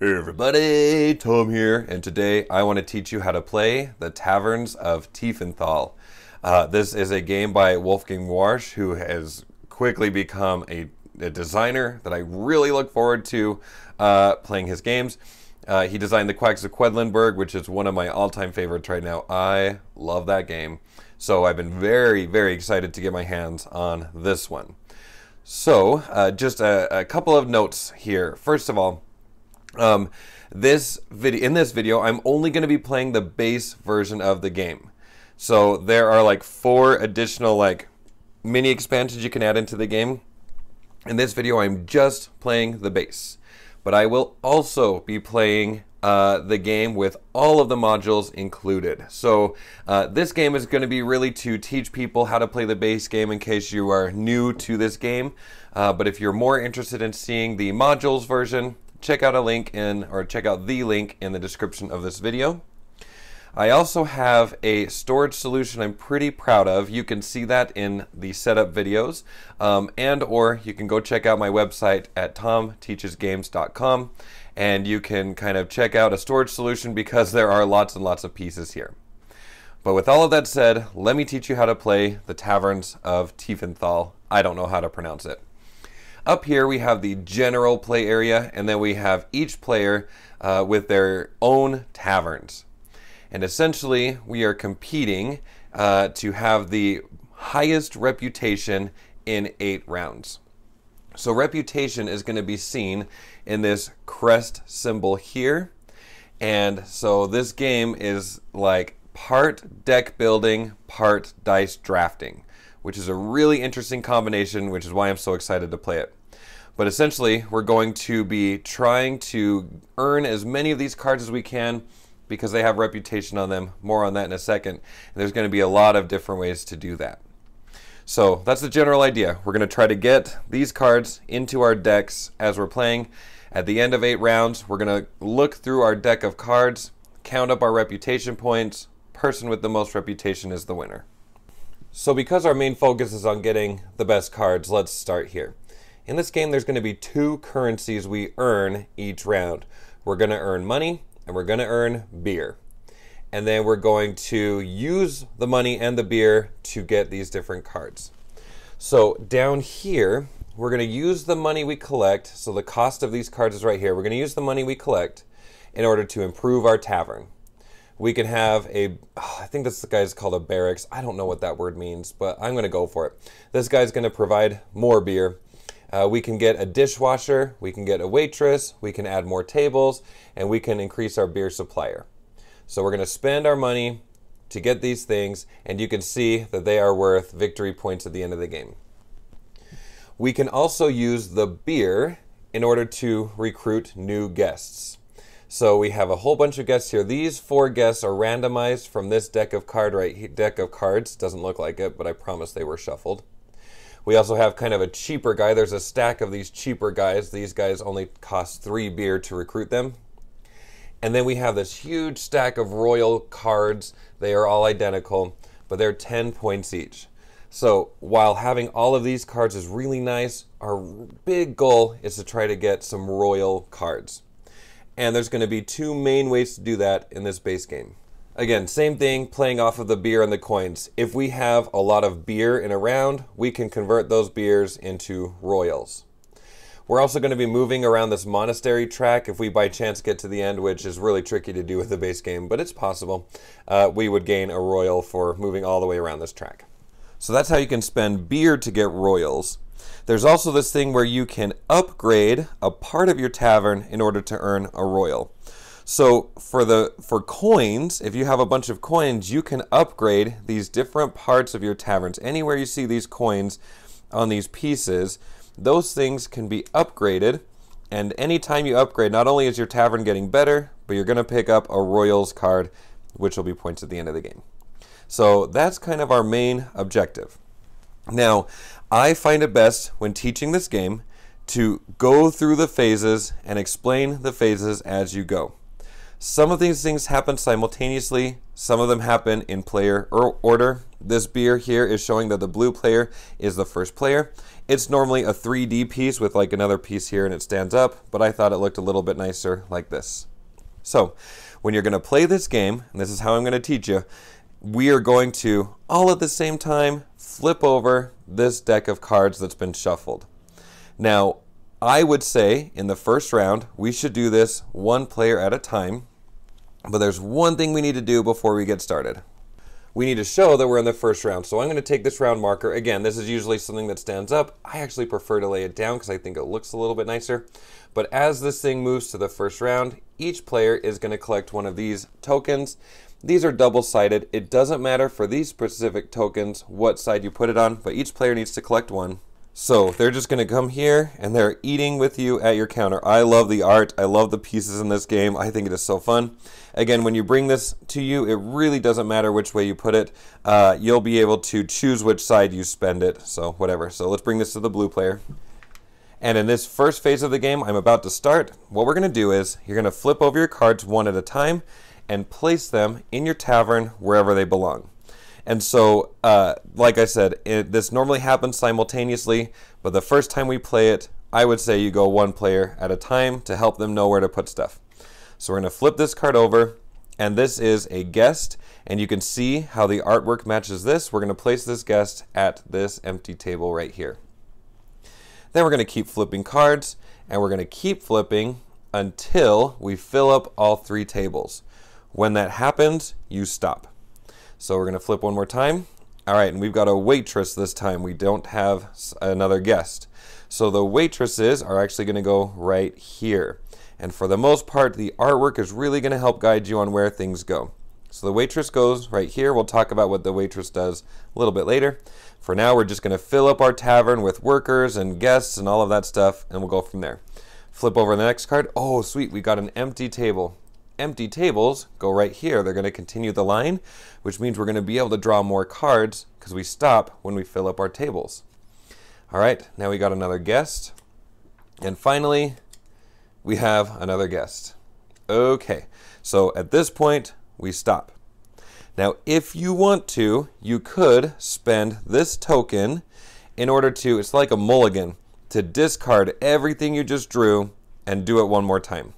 Hey everybody, Tom here, and today I want to teach you how to play The Taverns of Tiefenthal. This is a game by Wolfgang Warsch, who has quickly become a designer that I really look forward to playing his games. He designed The Quacks of Quedlinburg, which is one of my all-time favorites right now. I love that game, so I've been very, very excited to get my hands on this one. So, just a couple of notes here. First of all, in this video, I'm only going to be playing the base version of the game. So there are like four additional like mini expansions you can add into the game. In this video, I'm just playing the base, but I will also be playing the game with all of the modules included. So this game is going to be really to teach people how to play the base game in case you are new to this game. But if you're more interested in seeing the modules version, check out the link in the description of this video. I also have a storage solution I'm pretty proud of. You can see that in the setup videos, and or you can go check out my website at tomteachesgames.com, and you can kind of check out a storage solution because there are lots and lots of pieces here. But with all of that said, let me teach you how to play The Taverns of Tiefenthal. I don't know how to pronounce it. Up here we have the general play area, and then we have each player with their own taverns. And essentially we are competing to have the highest reputation in 8 rounds. So reputation is going to be seen in this crest symbol here. And so this game is like part deck building, part dice drafting, which is a really interesting combination, which is why I'm so excited to play it. But essentially, we're going to be trying to earn as many of these cards as we can because they have reputation on them. More on that in a second. And there's going to be a lot of different ways to do that. So that's the general idea. We're going to try to get these cards into our decks as we're playing. At the end of 8 rounds, we're going to look through our deck of cards, count up our reputation points. Person with the most reputation is the winner. So because our main focus is on getting the best cards, let's start here. In this game, there's going to be 2 currencies we earn each round. We're going to earn money, and we're going to earn beer. And then we're going to use the money and the beer to get these different cards. So down here, we're going to use the money we collect. So the cost of these cards is right here. We're going to use the money we collect in order to improve our tavern. We can have I think this guy's called a barracks. I don't know what that word means, but I'm going to go for it. This guy's going to provide more beer. We can get a dishwasher, we can get a waitress, we can add more tables, and we can increase our beer supplier. So we're going to spend our money to get these things, and you can see that they are worth victory points at the end of the game. We can also use the beer in order to recruit new guests. So we have a whole bunch of guests here. These 4 guests are randomized from this deck of cards. Doesn't look like it, but I promise they were shuffled. We also have kind of a cheaper guy. There's a stack of these cheaper guys. These guys only cost 3 beer to recruit them. And then we have this huge stack of royal cards. They are all identical, but they're 10 points each. So while having all of these cards is really nice, our big goal is to try to get some royal cards. And there's going to be 2 main ways to do that in this base game. Again, same thing, playing off of the beer and the coins. If we have a lot of beer in a round, we can convert those beers into royals. We're also going to be moving around this monastery track. If we by chance get to the end, which is really tricky to do with the base game, but it's possible, we would gain a royal for moving all the way around this track. So that's how you can spend beer to get royals. There's also this thing where you can upgrade a part of your tavern in order to earn a royal. So for coins, if you have a bunch of coins, you can upgrade these different parts of your taverns. Anywhere you see these coins on these pieces, those things can be upgraded. And anytime you upgrade, not only is your tavern getting better, but you're going to pick up a royals card, which will be points at the end of the game. So that's kind of our main objective. Now, I find it best when teaching this game to go through the phases and explain the phases as you go. Some of these things happen simultaneously, Some of them happen in player order. This beer here is showing that the blue player is the first player. It's normally a 3D piece with like another piece here and it stands up, but I thought it looked a little bit nicer like this. So when you're gonna play this game, and this is how I'm gonna teach you, we are going to all at the same time flip over this deck of cards that's been shuffled. Now, I would say in the first round, we should do this one player at a time. But there's one thing we need to do before we get started. We need to show that we're in the first round. So I'm going to take this round marker. Again, this is usually something that stands up. I actually prefer to lay it down because I think it looks a little bit nicer. But as this thing moves to the first round, each player is going to collect one of these tokens. These are double-sided. It doesn't matter for these specific tokens what side you put it on, but each player needs to collect one. So they're just going to come here and they're eating with you at your counter. I love the art. I love the pieces in this game. I think it is so fun. Again, when you bring this to you, it really doesn't matter which way you put it. You'll be able to choose which side you spend it. So whatever. So let's bring this to the blue player. And in this first phase of the game, I'm about to start. What we're going to do is you're going to flip over your cards one at a time and place them in your tavern wherever they belong. And so, like I said, this normally happens simultaneously, but the first time we play it, I would say you go one player at a time to help them know where to put stuff. So we're going to flip this card over, and this is a guest, and you can see how the artwork matches this. We're going to place this guest at this empty table right here. Then we're going to keep flipping cards, and we're going to keep flipping until we fill up all three tables. When that happens, you stop. So we're going to flip one more time. All right, and we've got a waitress this time. We don't have another guest. So the waitresses are actually going to go right here. And for the most part, the artwork is really going to help guide you on where things go. So the waitress goes right here. We'll talk about what the waitress does a little bit later. For now, we're just going to fill up our tavern with workers and guests and all of that stuff, and we'll go from there. Flip over the next card. Oh, sweet, we got an empty table. Empty tables go right here. They're going to continue the line, which means we're going to be able to draw more cards because we stop when we fill up our tables. All right, now we got another guest. And finally, we have another guest. Okay, so at this point, we stop. Now, if you want to, you could spend this token in order to, it's like a mulligan, to discard everything you just drew and do it one more time.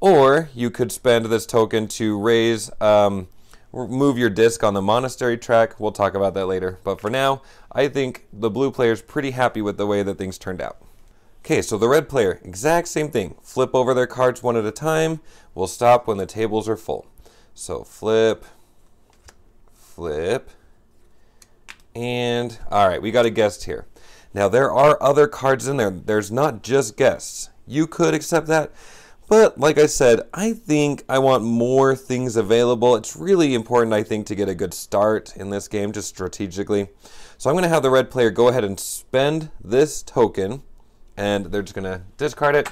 Or you could spend this token to raise, move your disc on the monastery track. We'll talk about that later. But for now, I think the blue player is pretty happy with the way that things turned out. Okay, so the red player, exact same thing. Flip over their cards one at a time. We'll stop when the tables are full. So flip, flip, and all right, we got a guest here. Now there are other cards in there. There's not just guests. You could accept that. But like I said, I think I want more things available. It's really important, I think, to get a good start in this game, just strategically. So I'm going to have the red player go ahead and spend this token, and they're just going to discard it.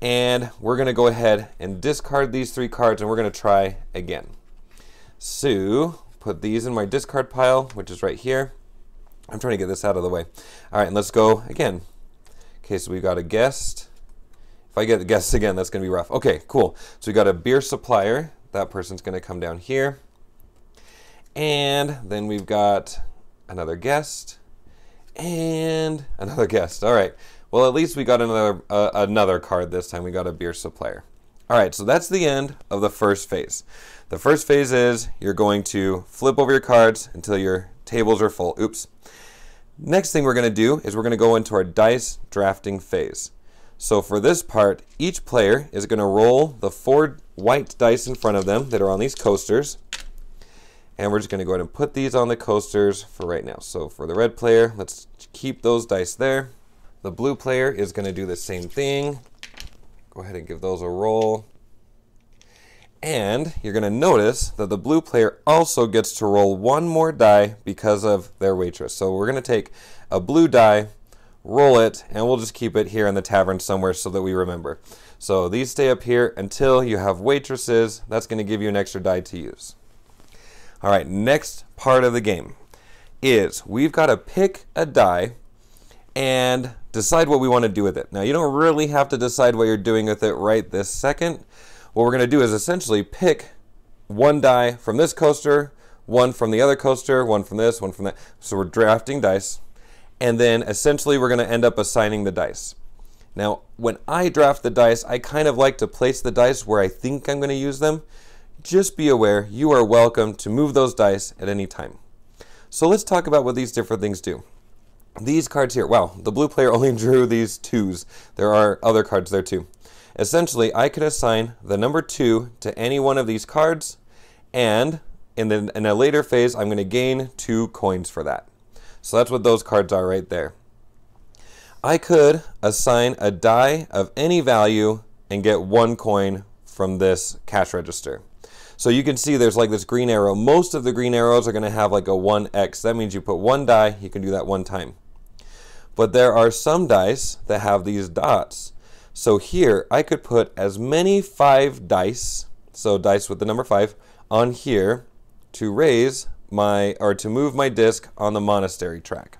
And we're going to go ahead and discard these three cards, and we're going to try again. So put these in my discard pile, which is right here. I'm trying to get this out of the way. All right, and let's go again. Okay, so we've got a guest. If I get the guests again, that's going to be rough. Okay, cool. So we got a beer supplier. That person's going to come down here. And then we've got another guest and another guest. All right. Well, at least we got another card this time. We got a beer supplier. All right, so that's the end of the first phase. The first phase is you're going to flip over your cards until your tables are full. Oops. Next thing we're going to do is we're going to go into our dice drafting phase. So for this part, each player is going to roll the 4 white dice in front of them that are on these coasters. And we're just going to go ahead and put these on the coasters for right now. So for the red player, let's keep those dice there. The blue player is going to do the same thing. Go ahead and give those a roll. And you're going to notice that the blue player also gets to roll one more die because of their waitress. So we're going to take a blue die, roll it, and we'll just keep it here in the tavern somewhere so that we remember. So these stay up here until you have waitresses. That's going to give you an extra die to use. All right, next part of the game is we've got to pick a die and decide what we want to do with it. Now, you don't really have to decide what you're doing with it right this second. What we're going to do is essentially pick one die from this coaster, one from the other coaster, one from this, one from that. So we're drafting dice. And then essentially we're gonna end up assigning the dice. Now, when I draft the dice, I kind of like to place the dice where I think I'm gonna use them. Just be aware, you are welcome to move those dice at any time. So let's talk about what these different things do. These cards here, wow, the blue player only drew these twos. There are other cards there too. Essentially, I could assign the number 2 to any one of these cards, and then in a later phase, I'm gonna gain 2 coins for that. So that's what those cards are right there. I could assign a die of any value and get 1 coin from this cash register. So you can see there's like this green arrow. Most of the green arrows are gonna have like a 1x. That means you put 1 die, you can do that 1 time. But there are some dice that have these dots. So here I could put as many 5 dice, so dice with the number 5, on here to raise my, or to move my disc on the monastery track.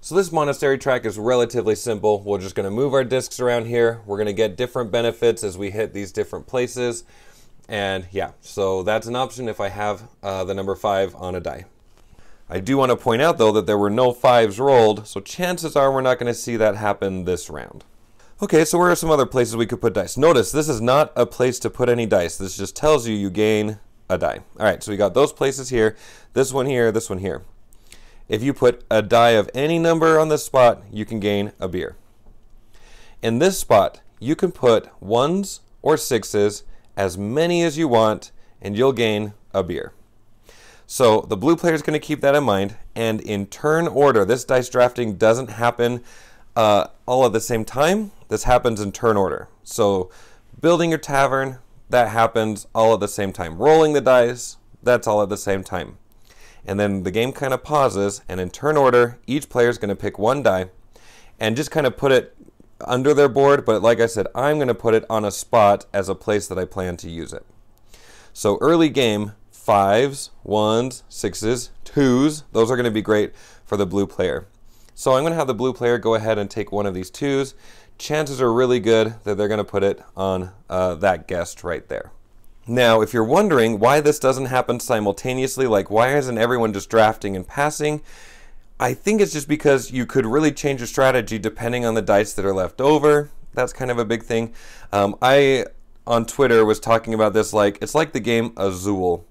So this monastery track is relatively simple. We're just gonna move our discs around here. We're gonna get different benefits as we hit these different places. And yeah, so that's an option if I have the number 5 on a die. I do wanna point out though that there were no 5s rolled, so chances are we're not gonna see that happen this round. Okay, so where are some other places we could put dice? Notice this is not a place to put any dice. This just tells you you gain a die. All right, so we got those places here, this one here, this one here. If you put a die of any number on this spot, you can gain a beer. In this spot, you can put 1s or 6s, as many as you want, and you'll gain a beer. So the blue player is going to keep that in mind, and in turn order, this dice drafting doesn't happen all at the same time. This happens in turn order. So building your tavern, that happens all at the same time. Rolling the dice, that's all at the same time. And then the game kind of pauses, and in turn order, each player is going to pick 1 die and just kind of put it under their board, but like I said, I'm going to put it on a spot as a place that I plan to use it. So early game, 5s, 1s, 6s, 2s, those are going to be great for the blue player. So I'm going to have the blue player go ahead and take one of these 2s. Chances are really good that they're going to put it on that guest right there. Now, if you're wondering why this doesn't happen simultaneously, like why isn't everyone just drafting and passing? I think it's just because you could really change your strategy depending on the dice that are left over. That's kind of a big thing. I, on Twitter, was talking about this like, it's like the game Azul.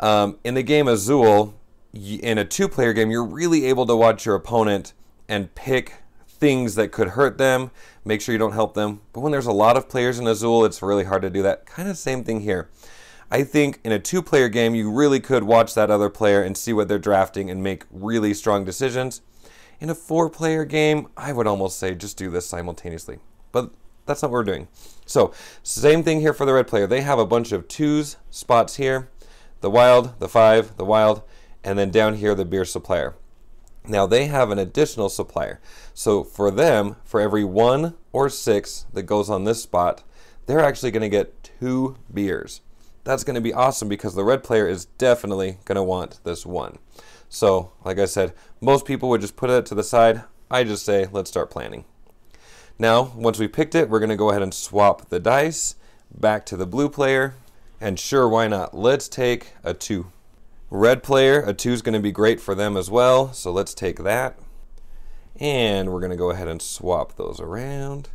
In the game Azul, in a 2-player game, you're really able to watch your opponent and pick things that could hurt them, make sure you don't help them. But when there's a lot of players in Azul, it's really hard to do that. Kind of same thing here. I think in a 2-player game, you really could watch that other player and see what they're drafting and make really strong decisions. In a 4-player game, I would almost say just do this simultaneously, but that's not what we're doing. So same thing here for the red player. They have a bunch of 2s spots here, the wild, the 5, the wild, and then down here, the beer supplier. Now they have an additional supplier. So for them, for every 1 or 6 that goes on this spot, they're actually gonna get 2 beers. That's gonna be awesome because the red player is definitely gonna want this 1. So like I said, most people would just put it to the side. I just say, let's start planning. Now, once we picked it, we're gonna go ahead and swap the dice back to the blue player. And sure, why not? Let's take a 2. Red player, a 2 is going to be great for them as well, so let's take that. And we're going to go ahead and swap those around.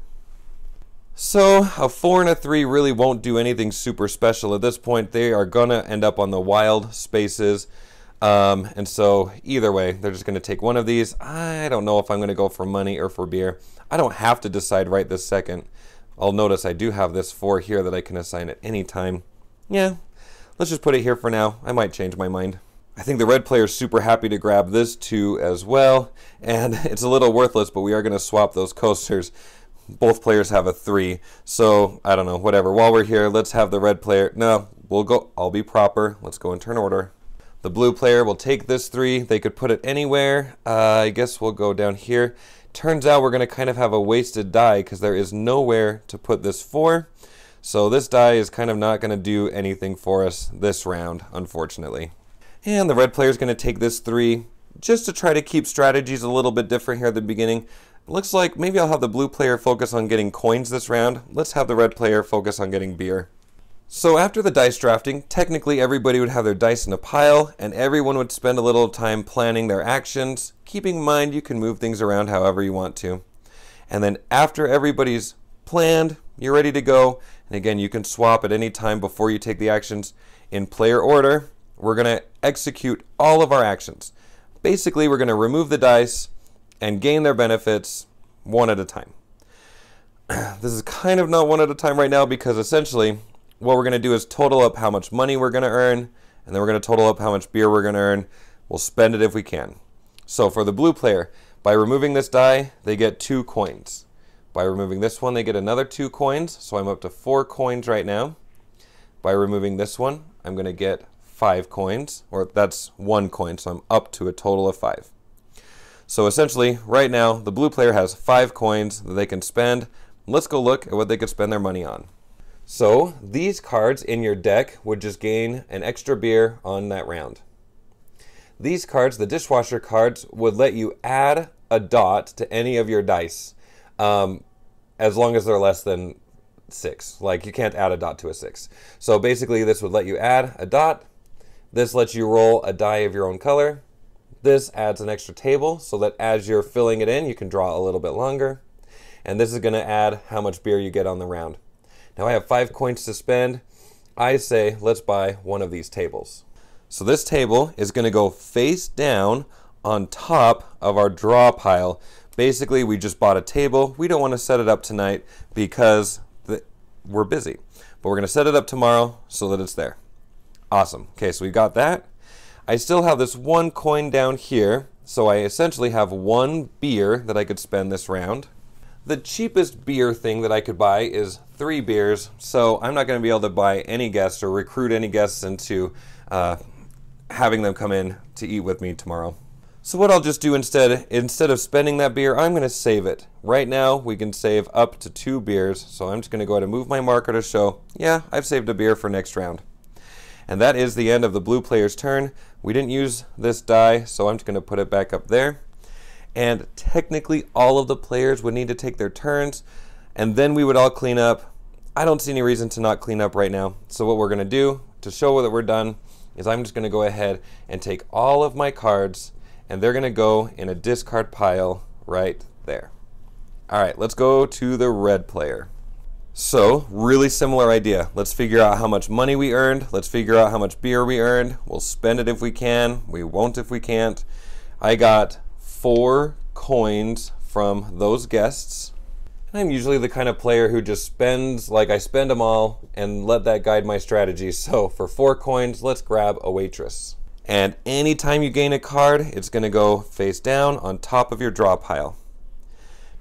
So a 4 and a 3 really won't do anything super special at this point. They are going to end up on the wild spaces. And so either way, they're just going to take one of these. I don't know if I'm going to go for money or for beer. I don't have to decide right this second. I'll notice I do have this 4 here that I can assign at any time. Yeah. Let's just put it here for now. I might change my mind. I think the red player is super happy to grab this 2 as well. And it's a little worthless, but we are going to swap those coasters. Both players have a 3. So I don't know, whatever. While we're here, let's have the red player. No, we'll go. I'll be proper. Let's go in turn order. The blue player will take this 3. They could put it anywhere. I guess we'll go down here. Turns out we're going to kind of have a wasted die because there is nowhere to put this 4. So this die is kind of not going to do anything for us this round, unfortunately. And the red player is going to take this 3 just to try to keep strategies a little bit different here at the beginning. It looks like maybe I'll have the blue player focus on getting coins this round. Let's have the red player focus on getting beer. So after the dice drafting, technically everybody would have their dice in a pile, and everyone would spend a little time planning their actions, keeping in mind you can move things around however you want to. And then after everybody's planned, you're ready to go. And again, you can swap at any time before you take the actions. In player order, we're going to execute all of our actions. Basically, we're going to remove the dice and gain their benefits one at a time. This is kind of not one at a time right now, because essentially what we're going to do is total up how much money we're going to earn, and then we're going to total up how much beer we're going to earn. We'll spend it if we can. So for the blue player, by removing this die, they get 2 coins. By removing this one, they get another 2 coins, so I'm up to 4 coins right now. By removing this one, I'm going to get 5 coins, or that's 1 coin, so I'm up to a total of 5. So essentially, right now, the blue player has 5 coins that they can spend. Let's go look at what they could spend their money on. So these cards in your deck would just gain an extra beer on that round. These cards, the dishwasher cards, would let you add a dot to any of your dice, as long as they're less than 6. Like, you can't add a dot to a 6. So basically this would let you add a dot. This lets you roll a die of your own color. This adds an extra table so that as you're filling it in, you can draw a little bit longer. And this is going to add how much beer you get on the round. Now I have 5 coins to spend. I say, let's buy one of these tables. So this table is going to go face down on top of our draw pile. Basically, we just bought a table. We don't want to set it up tonight because we're busy. But we're going to set it up tomorrow so that it's there. Awesome. Okay, so we got that. I still have this 1 coin down here. So I essentially have 1 beer that I could spend this round. The cheapest beer thing that I could buy is 3 beers, so I'm not going to be able to buy any guests or recruit any guests into having them come in to eat with me tomorrow. So what I'll just do instead of spending that beer, I'm going to save it. Right now, we can save up to 2 beers, so I'm just going to go ahead and move my marker to show, yeah, I've saved a beer for next round. And that is the end of the blue player's turn. We didn't use this die, so I'm just going to put it back up there. And technically all of the players would need to take their turns, and then we would all clean up. I don't see any reason to not clean up right now. So what we're going to do to show that we're done is I'm just going to go ahead and take all of my cards, and they're going to go in a discard pile right there. All right, let's go to the red player. So really similar idea. Let's figure out how much money we earned. Let's figure out how much beer we earned. We'll spend it if we can. We won't if we can't. I got 4 coins from those guests. And I'm usually the kind of player who just spends, like, I spend them all and let that guide my strategy. So for 4 coins, let's grab a waitress. And anytime you gain a card, it's going to go face down on top of your draw pile.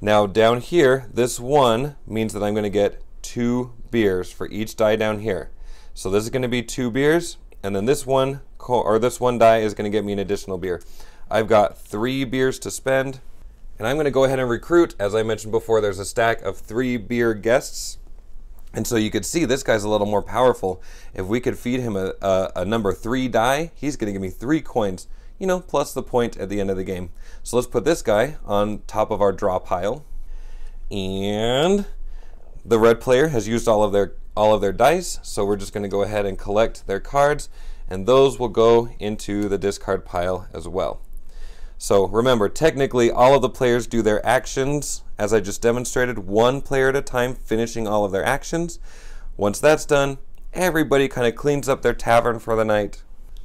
Now down here, this one means that I'm going to get 2 beers for each die down here. So this is going to be 2 beers, and then this one die is going to get me an additional beer. I've got 3 beers to spend, and I'm going to go ahead and recruit. As I mentioned before, there's a stack of 3 beer guests, and so you could see this guy's a little more powerful. If we could feed him a number 3 die, he's going to give me 3 coins, you know, plus the point at the end of the game. So let's put this guy on top of our draw pile, and the red player has used all of their dice, so we're just going to go ahead and collect their cards, and those will go into the discard pile as well. So remember, technically all of the players do their actions, as I just demonstrated, 1 player at a time finishing all of their actions. Once that's done, everybody kind of cleans up their tavern for the night.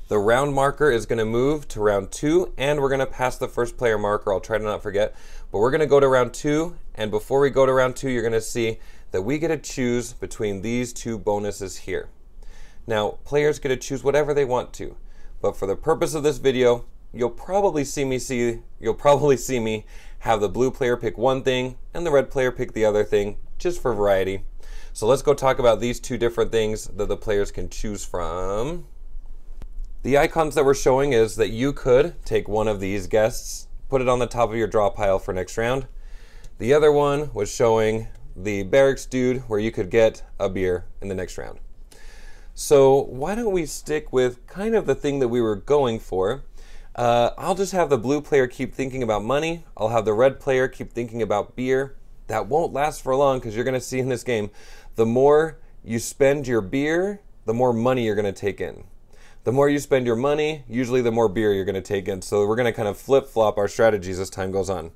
The round marker is going to move to round 2, and we're going to pass the first player marker. I'll try to not forget, but we're going to go to round 2, and before we go to round 2, you're going to see that we get to choose between these 2 bonuses here. Now, players get to choose whatever they want to, but for the purpose of this video, you'll probably see me have the blue player pick one thing and the red player pick the other thing, just for variety. So let's go talk about these 2 different things that the players can choose from. The icons that we're showing is that you could take one of these guests, put it on the top of your draw pile for next round. The other one was showing the barracks dude, where you could get a beer in the next round. So why don't we stick with kind of the thing that we were going for. I'll just have the blue player keep thinking about money. I'll have the red player keep thinking about beer. That won't last for long, because you're going to see in this game, the more you spend your beer, the more money you're going to take in. The more you spend your money, usually the more beer you're going to take in. So we're going to kind of flip-flop our strategies as time goes on.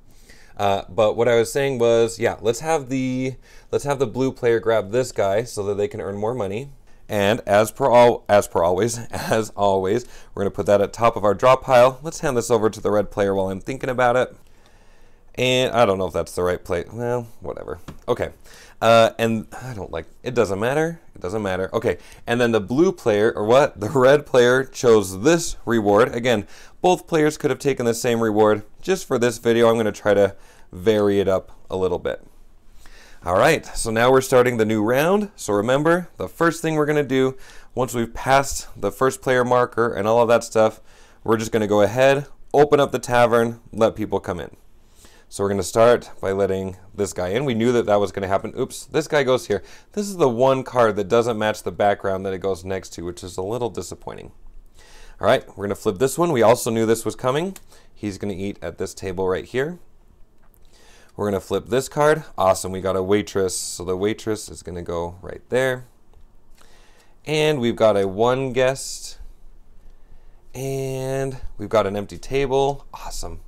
But what I was saying was, yeah, let's have the blue player grab this guy so that they can earn more money. And as always, we're going to put that at top of our draw pile. Let's hand this over to the red player while I'm thinking about it. And I don't know if that's the right play. Well, whatever. Okay. And I don't like, it doesn't matter. It doesn't matter. Okay. And then the blue player, or what? The red player chose this reward. Again, both players could have taken the same reward. Just for this video, I'm going to try to vary it up a little bit. All right. So now we're starting the new round. So remember, the first thing we're going to do, once we've passed the first player marker and all of that stuff, we're just going to go ahead, open up the tavern, let people come in. So we're going to start by letting this guy in. We knew that that was going to happen. Oops, this guy goes here. This is the one card that doesn't match the background that it goes next to, which is a little disappointing. All right, we're going to flip this one. We also knew this was coming. He's going to eat at this table right here. We're going to flip this card. Awesome, we got a waitress. So the waitress is going to go right there. And we've got a one guest. And we've got an empty table. Awesome.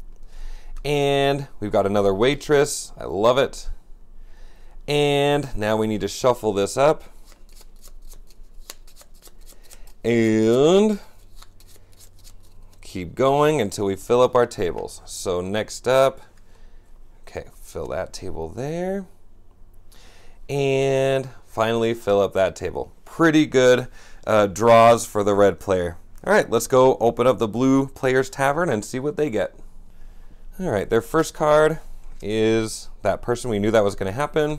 And we've got another waitress. I love it. And now we need to shuffle this up. And keep going until we fill up our tables. So next up, okay, fill that table there. And finally fill up that table. Pretty good draws for the red player. All right, let's go open up the blue player's tavern and see what they get. All right, their first card is that person. We knew that was going to happen.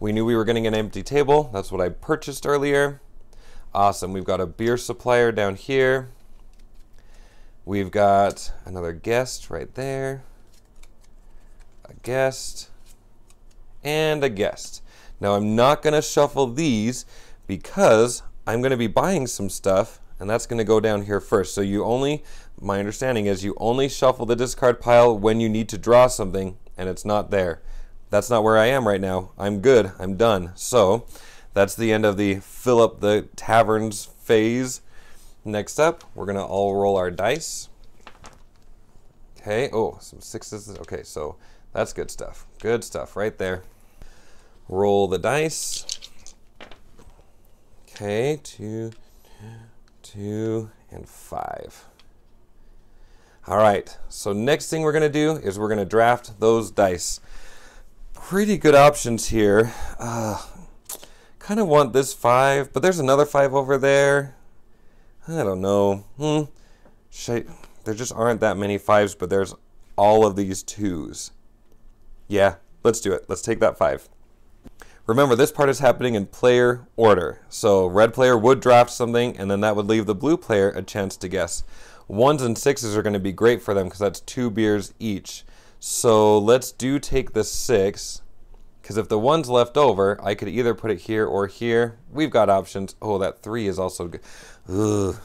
We knew we were getting an empty table. That's what I purchased earlier. Awesome. We've got a beer supplier down here. We've got another guest right there. A guest and a guest. Now I'm not going to shuffle these because I'm going to be buying some stuff. And that's going to go down here first. So you only, my understanding is you only shuffle the discard pile when you need to draw something and it's not there. That's not where I am right now. I'm good. I'm done. So that's the end of the fill up the taverns phase. Next up, we're going to all roll our dice. Okay. Oh, some sixes. Okay. So that's good stuff. Good stuff right there. Roll the dice. Okay. 2, 2, and 5. All right, so next thing we're gonna do is we're gonna draft those dice. Pretty good options here. Kind of want this 5, but there's another 5 over there. I don't know. There just aren't that many 5s, but there's all of these 2s. Yeah, let's do it. Let's take that 5. Remember, this part is happening in player order. So red player would draft something, and then that would leave the blue player a chance to guess. 1s and 6s are going to be great for them because that's 2 beers each. So let's take the 6, because if the 1's left over, I could either put it here or here. We've got options. Oh, that 3 is also good. Ugh.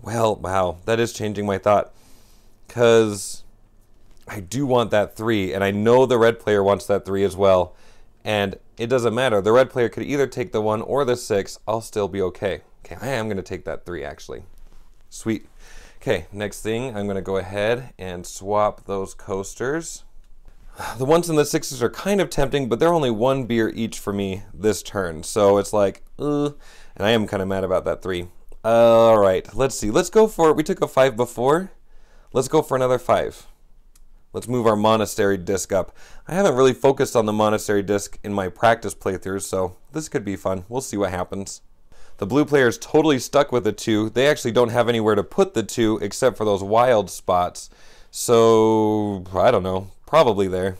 Well, wow, that is changing my thought, because I do want that 3, and I know the red player wants that 3 as well. And it doesn't matter. The red player could either take the 1 or the 6. I'll still be okay. Okay, I am going to take that 3, actually. Sweet. Okay, next thing, I'm going to go ahead and swap those coasters. The 1s and the 6s are kind of tempting, but they're only 1 beer each for me this turn. So it's like, ugh. And I am kind of mad about that 3. All right, let's see. Let's go for it. We took a 5 before. Let's go for another 5. Let's move our monastery disc up. I haven't really focused on the monastery disc in my practice playthroughs, so this could be fun. We'll see what happens. The blue player is totally stuck with the 2. They actually don't have anywhere to put the 2 except for those wild spots. So, I don't know, probably there.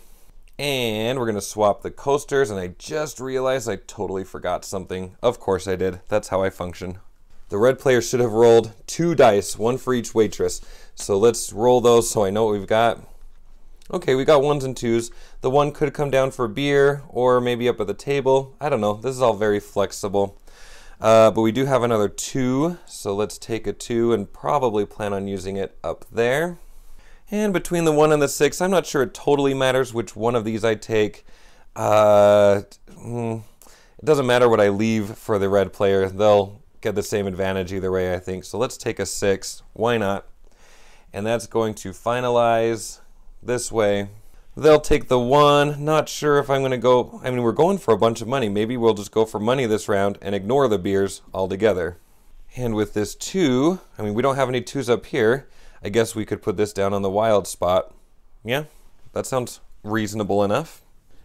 And we're gonna swap the coasters, and I just realized I totally forgot something. Of course I did, that's how I function. The red player should have rolled 2 dice, 1 for each waitress. So let's roll those so I know what we've got. Okay, we got 1s and 2s. The 1 could come down for beer or maybe up at the table. I don't know. This is all very flexible. But we do have another 2. So let's take a 2 and probably plan on using it up there. And between the 1 and the 6, I'm not sure it totally matters which one of these I take. It doesn't matter what I leave for the red player. They'll get the same advantage either way, I think. So let's take a 6. Why not? And that's going to finalize this way. They'll take the 1. Not sure if I'm going to go... I mean, we're going for a bunch of money. Maybe we'll just go for money this round and ignore the beers altogether. And with this 2, I mean, we don't have any 2s up here. I guess we could put this down on the wild spot. Yeah, that sounds reasonable enough.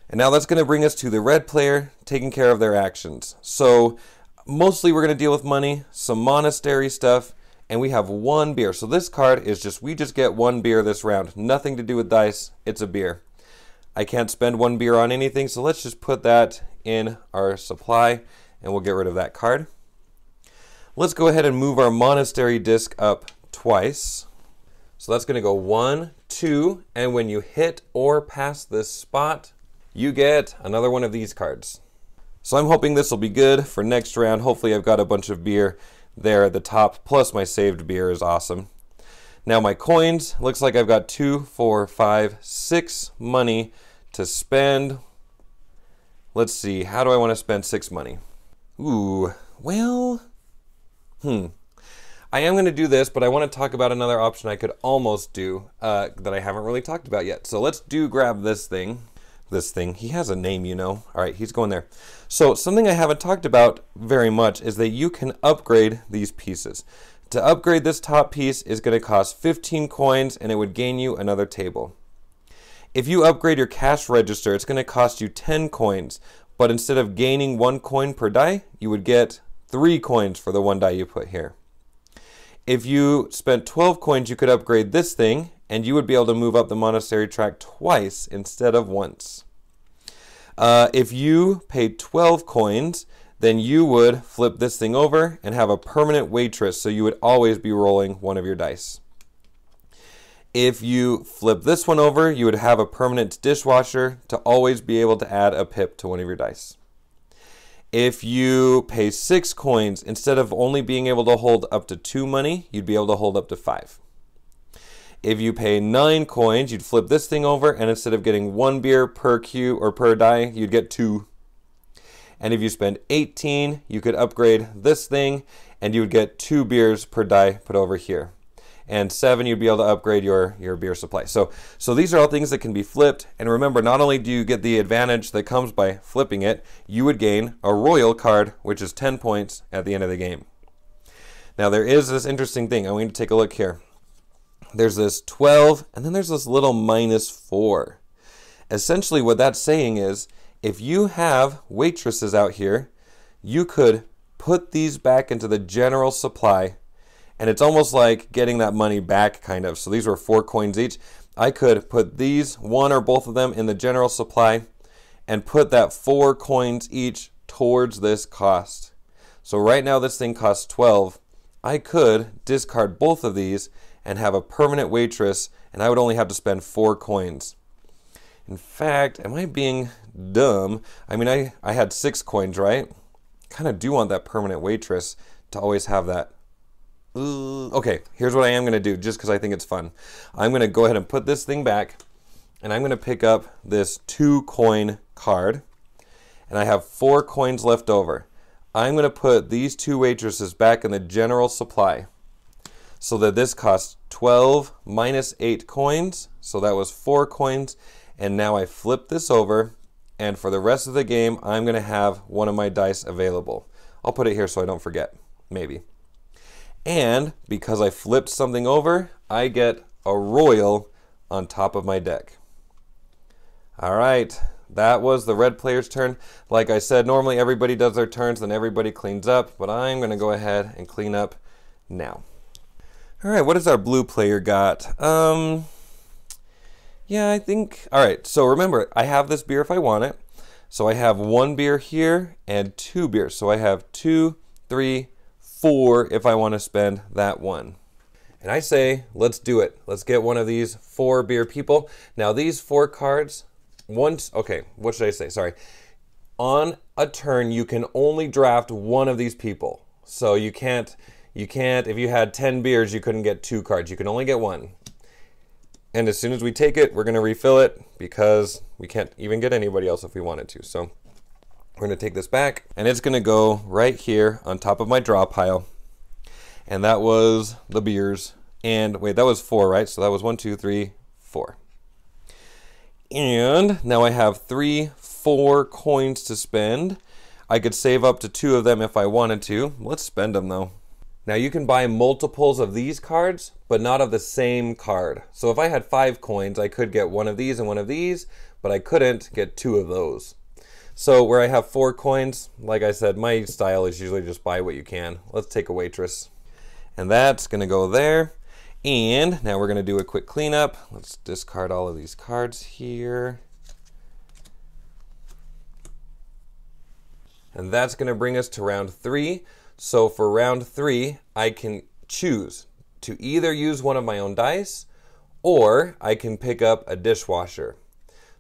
And now that's going to bring us to the red player taking care of their actions. So mostly we're going to deal with money, some monastery stuff, and we have 1 beer. So this card is just, we just get 1 beer this round. Nothing to do with dice. It's a beer. I can't spend 1 beer on anything, so let's just put that in our supply and we'll get rid of that card. Let's go ahead and move our monastery disc up twice. So that's going to go 1, 2, and when you hit or pass this spot, you get another one of these cards. So I'm hoping this will be good for next round. Hopefully I've got a bunch of beer there at the top, plus my saved beer is awesome. Now my coins, looks like I've got 2, 4, 5, 6 money to spend. Let's see, how do I want to spend 6 money? Ooh, well, I am going to do this, but I want to talk about another option I could almost do that I haven't really talked about yet. So let's grab this thing. He has a name, you know. All right, he's going there. So something I haven't talked about very much is that you can upgrade these pieces. To upgrade this top piece is going to cost 15 coins and it would gain you another table. If you upgrade your cash register, it's going to cost you 10 coins, but instead of gaining 1 coin per die, you would get 3 coins for the 1 die you put here. If you spent 12 coins, you could upgrade this thing and you would be able to move up the monastery track twice instead of once. If you paid 12 coins, then you would flip this thing over and have a permanent waitress, so you would always be rolling 1 of your dice. If you flip this one over, you would have a permanent dishwasher to always be able to add a pip to 1 of your dice. If you pay 6 coins, instead of only being able to hold up to 2 money, you'd be able to hold up to 5. If you pay 9 coins, you'd flip this thing over, and instead of getting 1 beer per queue or per die, you'd get 2. And if you spend 18, you could upgrade this thing, and you would get 2 beers per die put over here. And 7, you'd be able to upgrade your beer supply. So these are all things that can be flipped. And remember, not only do you get the advantage that comes by flipping it, you would gain a royal card, which is 10 points at the end of the game. Now there is this interesting thing. I'm going to take a look here. There's this 12, and then there's this little -4. Essentially what that's saying is, if you have waitresses out here, you could put these back into the general supply, and it's almost like getting that money back, kind of. So these were 4 coins each. I could put these, 1 or both of them, in the general supply, and put that 4 coins each towards this cost. So right now this thing costs 12. I could discard both of these and have a permanent waitress, and I would only have to spend 4 coins. In fact, am I being dumb? I mean, I had 6 coins, right? Kind of do want that permanent waitress to always have that. Okay, here's what I am gonna do, just because I think it's fun. I'm gonna go ahead and put this thing back, and I'm gonna pick up this 2 coin card, and I have 4 coins left over. I'm gonna put these 2 waitresses back in the general supply, so that this costs 12 minus 8 coins, so that was 4 coins, and now I flip this over, and for the rest of the game I'm going to have 1 of my dice available. I'll put it here so I don't forget, maybe. And because I flipped something over, I get a royal on top of my deck. Alright, that was the red player's turn. Like I said, normally everybody does their turns, then everybody cleans up, but I'm going to go ahead and clean up now. All right, what does our blue player got? Yeah, I think, all right, so remember, I have this beer if I want it. So I have 1 beer here and 2 beers. So I have 2, 3, 4 if I want to spend that 1. And I say, let's do it. Let's get one of these 4 beer people. Now these 4 cards, once, okay, what should I say? Sorry. On a turn, you can only draft 1 of these people. So you can't, if you had 10 beers, you couldn't get 2 cards. You can only get 1. And as soon as we take it, we're going to refill it because we can't even get anybody else if we wanted to. So We're going to take this back, and it's going to go right here on top of my draw pile. And that was the beers. And wait, that was four, right? So that was 1, 2, 3, 4. And now I have 3, 4 coins to spend. I could save up to 2 of them if I wanted to. Let's spend them though. Now you can buy multiples of these cards, but not of the same card. So if I had 5 coins, I could get 1 of these and 1 of these, but I couldn't get 2 of those. So where I have 4 coins, like I said, my style is usually just buy what you can. Let's take a waitress. And that's gonna go there. And now we're gonna do a quick cleanup. Let's discard all of these cards here. And that's gonna bring us to round 3. So for round 3, I can choose to either use one of my own dice, or I can pick up a dishwasher.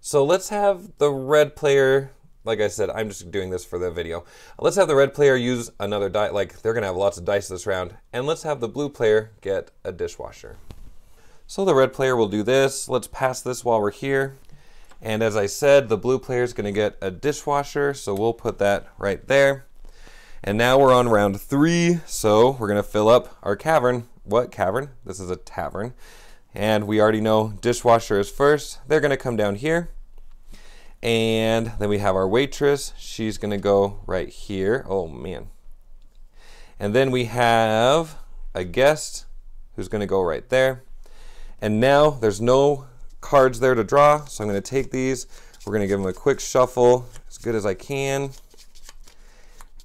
So let's have the red player, like I said, I'm just doing this for the video. Let's have the red player use another die, like they're gonna have lots of dice this round, and let's have the blue player get a dishwasher. So the red player will do this. Let's pass this while we're here. And as I said, the blue player is gonna get a dishwasher, so we'll put that right there. And now we're on round 3, so we're gonna fill up our cavern. What cavern? This is a tavern. And we already know dishwasher is first. They're gonna come down here. And then we have our waitress. She's gonna go right here. Oh man. And then we have a guest who's gonna go right there. And now there's no cards there to draw, so I'm gonna take these. We're gonna give them a quick shuffle as good as I can.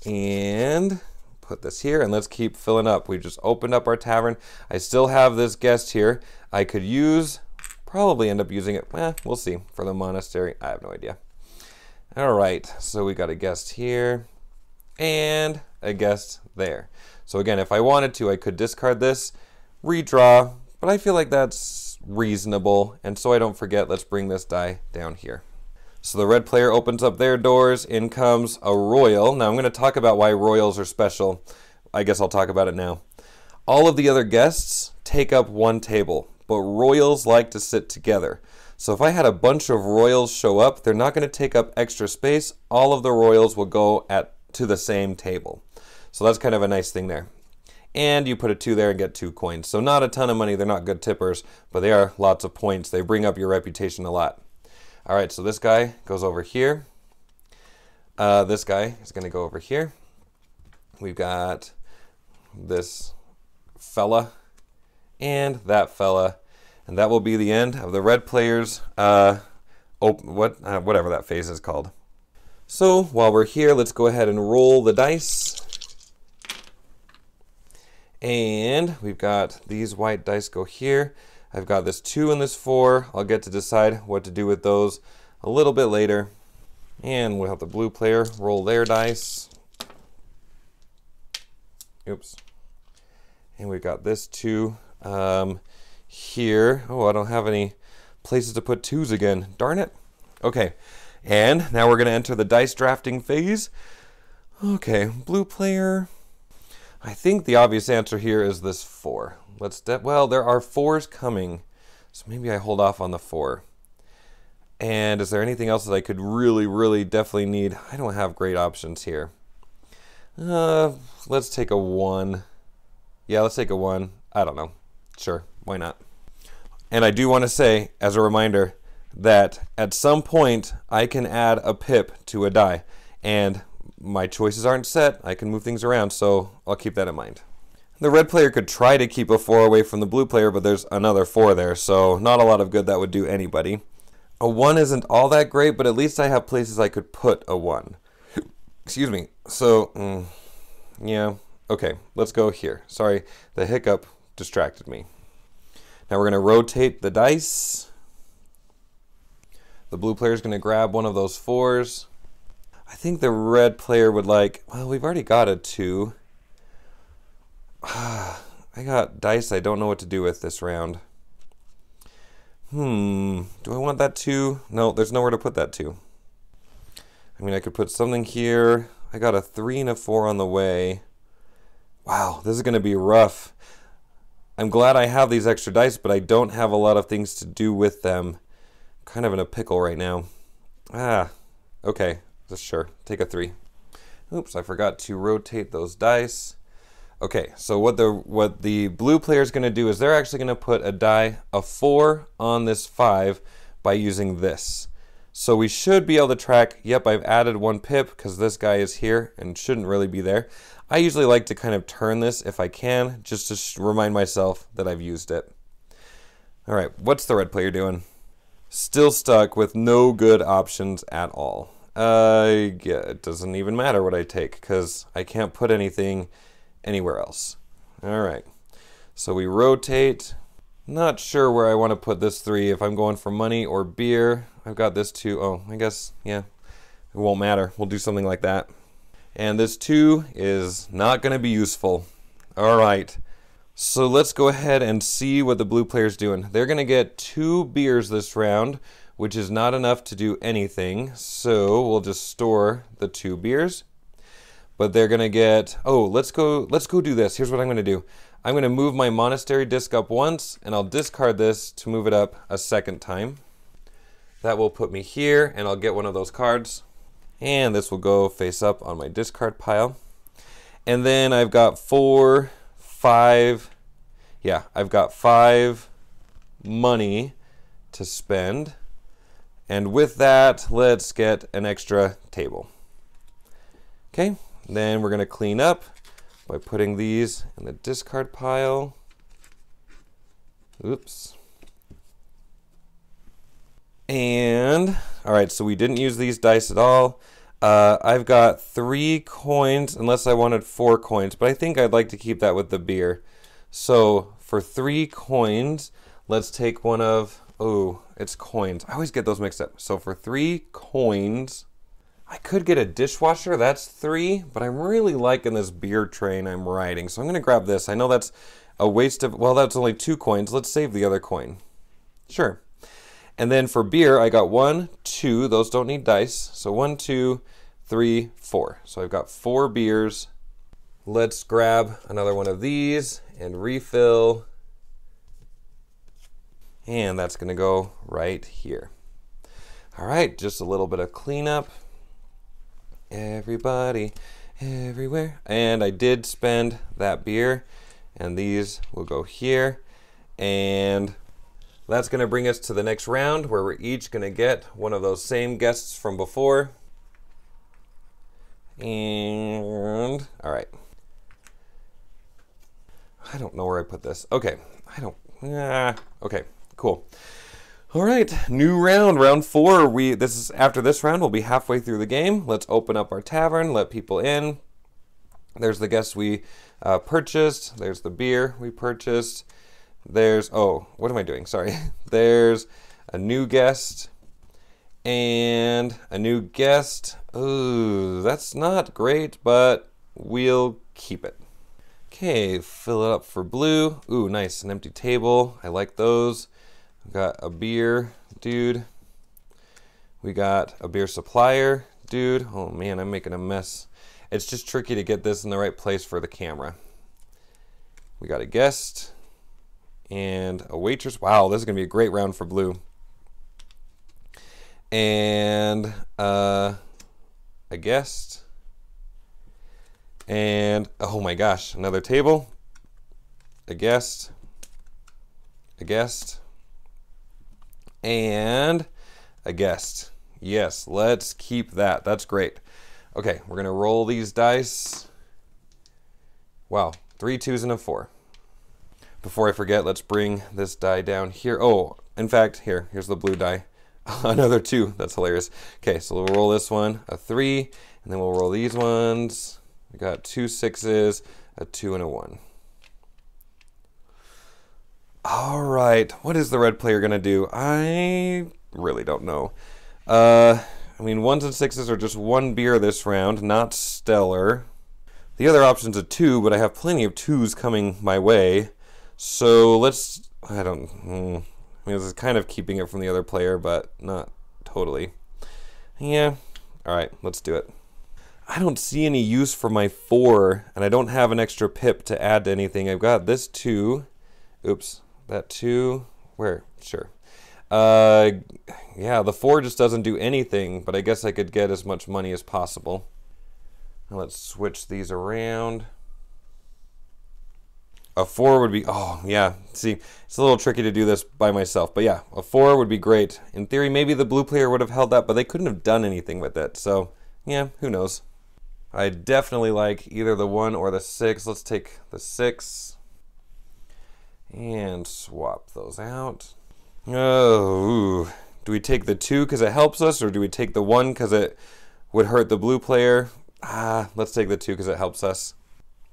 And put this here, and let's keep filling up. We've just opened up our tavern. I still have this guest here. I could use, probably end up using it, we'll see, for the monastery. I have no idea. All right, so we got a guest here and a guest there. So again, if I wanted to, I could discard this, redraw, but I feel like that's reasonable. And so I don't forget, let's bring this die down here. So the red player opens up their doors, in comes a royal. Now I'm gonna talk about why royals are special. I guess I'll talk about it now. All of the other guests take up one table, but royals like to sit together. So if I had a bunch of royals show up, they're not gonna take up extra space. All of the royals will go to the same table. So that's kind of a nice thing there. And you put a 2 there and get 2 coins. So not a ton of money, they're not good tippers, but they are lots of points. They bring up your reputation a lot. All right, so this guy goes over here. This guy is gonna go over here. We've got this fella and that fella, and that will be the end of the red player's, whatever that phase is called. So while we're here, let's go ahead and roll the dice. And we've got these white dice go here. I've got this 2 and this 4. I'll get to decide what to do with those a little bit later. And we'll have the blue player roll their dice. Oops. And we've got this 2 here. Oh, I don't have any places to put 2s again. Darn it. Okay. And now we're going to enter the dice drafting phase. Okay, blue player. I think the obvious answer here is this 4. Well, there are 4s coming, so maybe I hold off on the 4. And is there anything else that I could really definitely need? I don't have great options here. Let's take a 1. Yeah, let's take a 1. I don't know. Sure, why not? And I do want to say, as a reminder, that at some point I can add a pip to a die, and my choices aren't set. I can move things around, so I'll keep that in mind. The red player could try to keep a 4 away from the blue player, but there's another 4 there, so not a lot of good that would do anybody. A 1 isn't all that great, but at least I have places I could put a 1. Excuse me. So, yeah. Okay, let's go here. Sorry, the hiccup distracted me. Now we're going to rotate the dice. The blue player is going to grab one of those 4s. I think the red player would like, well, we've already got a 2. I got dice I don't know what to do with this round. Do I want that 2? No, there's nowhere to put that 2. I mean, I could put something here. I got a 3 and a 4 on the way. Wow, this is going to be rough. I'm glad I have these extra dice, but I don't have a lot of things to do with them. I'm kind of in a pickle right now. Okay, Sure, take a 3. Oops, I forgot to rotate those dice. Okay, so what the blue player is going to do is they're actually going to put a die, a 4, on this 5 by using this. So we should be able to track, yep, I've added 1 pip because this guy is here and shouldn't really be there. I usually like to kind of turn this if I can, just to remind myself that I've used it. All right, what's the red player doing? Still stuck with no good options at all. Yeah, it doesn't even matter what I take because I can't put anything anywhere else. All right, so we rotate. Not sure where I want to put this 3, if I'm going for money or beer. I've got this 2. Oh, I guess, yeah, it won't matter. We'll do something like that. And this 2 is not going to be useful. All right, so let's go ahead and see what the blue player's doing. They're going to get 2 beers this round, which is not enough to do anything. So we'll just store the 2 beers. But they're going to get, oh, let's go do this. Here's what I'm going to do. I'm going to move my monastery disc up once, and I'll discard this to move it up a second time. That will put me here, and I'll get one of those cards. And this will go face up on my discard pile. And then I've got 4, 5, yeah, I've got 5 money to spend. And with that, let's get an extra table. Okay, then we're going to clean up by putting these in the discard pile. Oops. And, all right, so we didn't use these dice at all. I've got 3 coins, unless I wanted 4 coins, but I think I'd like to keep that with the beer. So for 3 coins, let's take one of, oh, it's coins. I always get those mixed up. So for 3 coins, I could get a dishwasher, that's 3, but I'm really liking this beer train I'm riding. So I'm gonna grab this. I know that's a waste of, well, that's only 2 coins. Let's save the other coin. Sure. And then for beer, I got 1, 2, those don't need dice. So 1, 2, 3, 4. So I've got 4 beers. Let's grab another one of these and refill. And that's gonna go right here. All right, just a little bit of cleanup. Everybody, everywhere. And I did spend that beer, and these will go here. And that's gonna bring us to the next round where we're each gonna get one of those same guests from before. And, all right. I don't know where I put this. Okay, I don't, okay, cool. All right, new round, round 4. After this round, we'll be halfway through the game. Let's open up our tavern, let people in. There's the guests we purchased. There's the beer we purchased. There's, oh, what am I doing? Sorry. There's a new guest and a new guest. Ooh, that's not great, but we'll keep it. Okay, fill it up for blue. Ooh, nice, an empty table. I like those. We got a beer dude. We got a beer supplier dude. Oh man, I'm making a mess. It's just tricky to get this in the right place for the camera. We got a guest and a waitress. Wow, this is gonna be a great round for blue. And a guest. And oh my gosh, another table. A guest. A guest. And a guest. Yes, let's keep that. That's great. Okay, we're gonna roll these dice. Wow, 3 2s and a 4. Before I forget, let's bring this die down here. Oh, in fact, here's the blue die. Another 2, that's hilarious. Okay, so we'll roll this one, a 3, and then we'll roll these ones. We got 2 6s, a 2 and a 1. All right, what is the red player gonna do? I really don't know. I mean, 1s and 6s are just 1 beer this round, not stellar. The other option's a 2, but I have plenty of 2s coming my way. So let's, I mean, this is kind of keeping it from the other player, but not totally. Yeah, all right, let's do it. I don't see any use for my 4, and I don't have an extra pip to add to anything. I've got this 2, oops. That 2, where? Sure. Yeah, the 4 just doesn't do anything, but I guess I could get as much money as possible. Now let's switch these around. A 4 would be, oh yeah, see, it's a little tricky to do this by myself, but yeah, a 4 would be great. In theory, maybe the blue player would have held that, but they couldn't have done anything with it, so yeah, who knows. I definitely like either the 1 or the 6. Let's take the 6 and swap those out. Oh, ooh. Do we take the 2 because it helps us, or do we take the 1 because it would hurt the blue player? Ah, let's take the 2 because it helps us.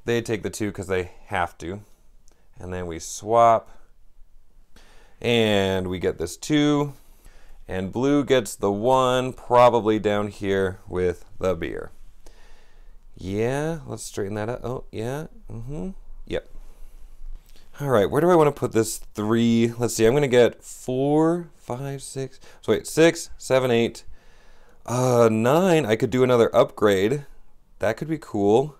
They take the 2 because they have to. And then we swap. And we get this 2. And blue gets the 1, probably down here with the beer. Yeah, let's straighten that out. Oh, yeah. Mm-hmm. Yep. All right, where do I want to put this 3? Let's see, I'm going to get 4, 5, 6. So wait, 6, 7, 8. 9, I could do another upgrade. That could be cool.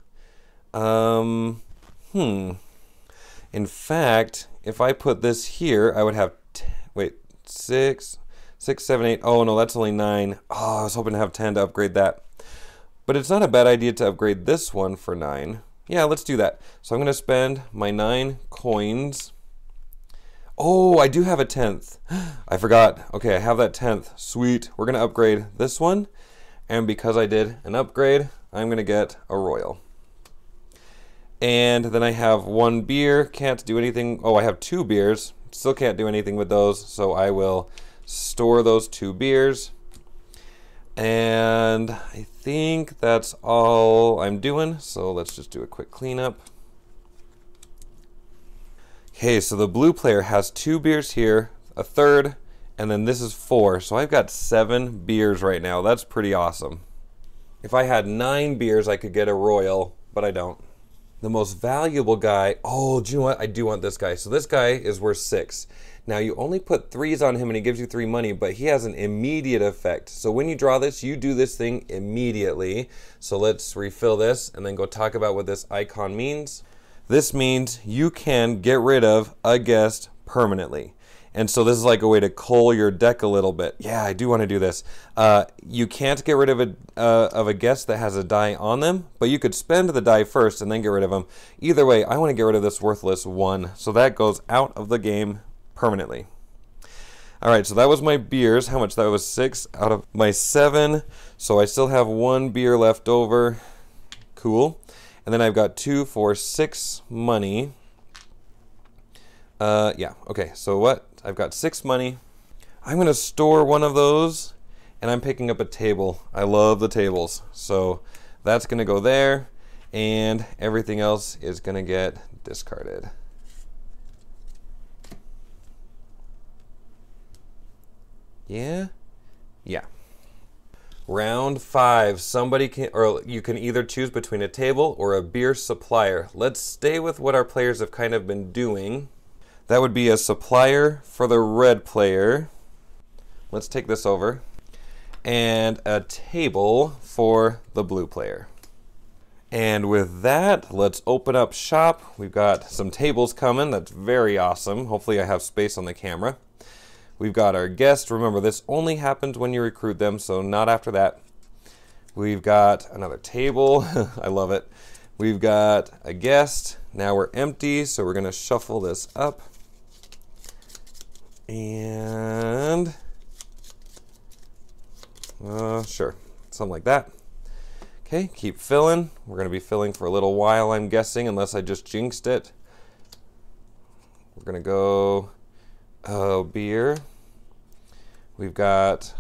In fact, if I put this here, I would have, wait, 6, 6, 7, 8. Oh no, that's only 9. Oh, I was hoping to have 10 to upgrade that. But it's not a bad idea to upgrade this one for 9. Yeah, let's do that. So I'm gonna spend my 9 coins. Oh, I do have a 10th. I forgot. Okay, I have that 10th. Sweet. We're gonna upgrade this one. And because I did an upgrade, I'm gonna get a royal. And then I have 1 beer, can't do anything. Oh, I have 2 beers, still can't do anything with those. So I will store those 2 beers. And I think that's all I'm doing. So let's just do a quick cleanup. Okay, so the blue player has 2 beers here, a 3rd, and then this is 4. So I've got 7 beers right now. That's pretty awesome. If I had 9 beers, I could get a royal, but I don't. The most valuable guy, oh, do you know what? I do want this guy. So this guy is worth 6. Now you only put 3s on him and he gives you 3 money, but he has an immediate effect. So when you draw this, you do this thing immediately. So let's refill this and then go talk about what this icon means. This means you can get rid of a guest permanently. And so this is like a way to cull your deck a little bit. Yeah, I do want to do this. You can't get rid of a guest that has a die on them, but you could spend the die first and then get rid of them. Either way, I want to get rid of this worthless 1. So that goes out of the game permanently. All right, so that was my beers. How much? That was 6 out of my 7. So I still have 1 beer left over. Cool. And then I've got 2, 4, 6 money. Yeah, okay, so what? I've got 6 money. I'm gonna store 1 of those, and I'm picking up a table. I love the tables. So that's gonna go there, and everything else is gonna get discarded. Yeah? Yeah. Round 5, somebody can, or you can either choose between a table or a beer supplier. Let's stay with what our players have kind of been doing. That would be a supplier for the red player. Let's take this over. And a table for the blue player. And with that, let's open up shop. We've got some tables coming. That's very awesome. Hopefully I have space on the camera. We've got our guest. Remember, this only happens when you recruit them, so not after that. We've got another table. I love it. We've got a guest. Now we're empty, so we're gonna shuffle this up. And sure, something like that. Okay, keep filling. We're gonna be filling for a little while, I'm guessing, unless I just jinxed it. We're gonna go beer. We've got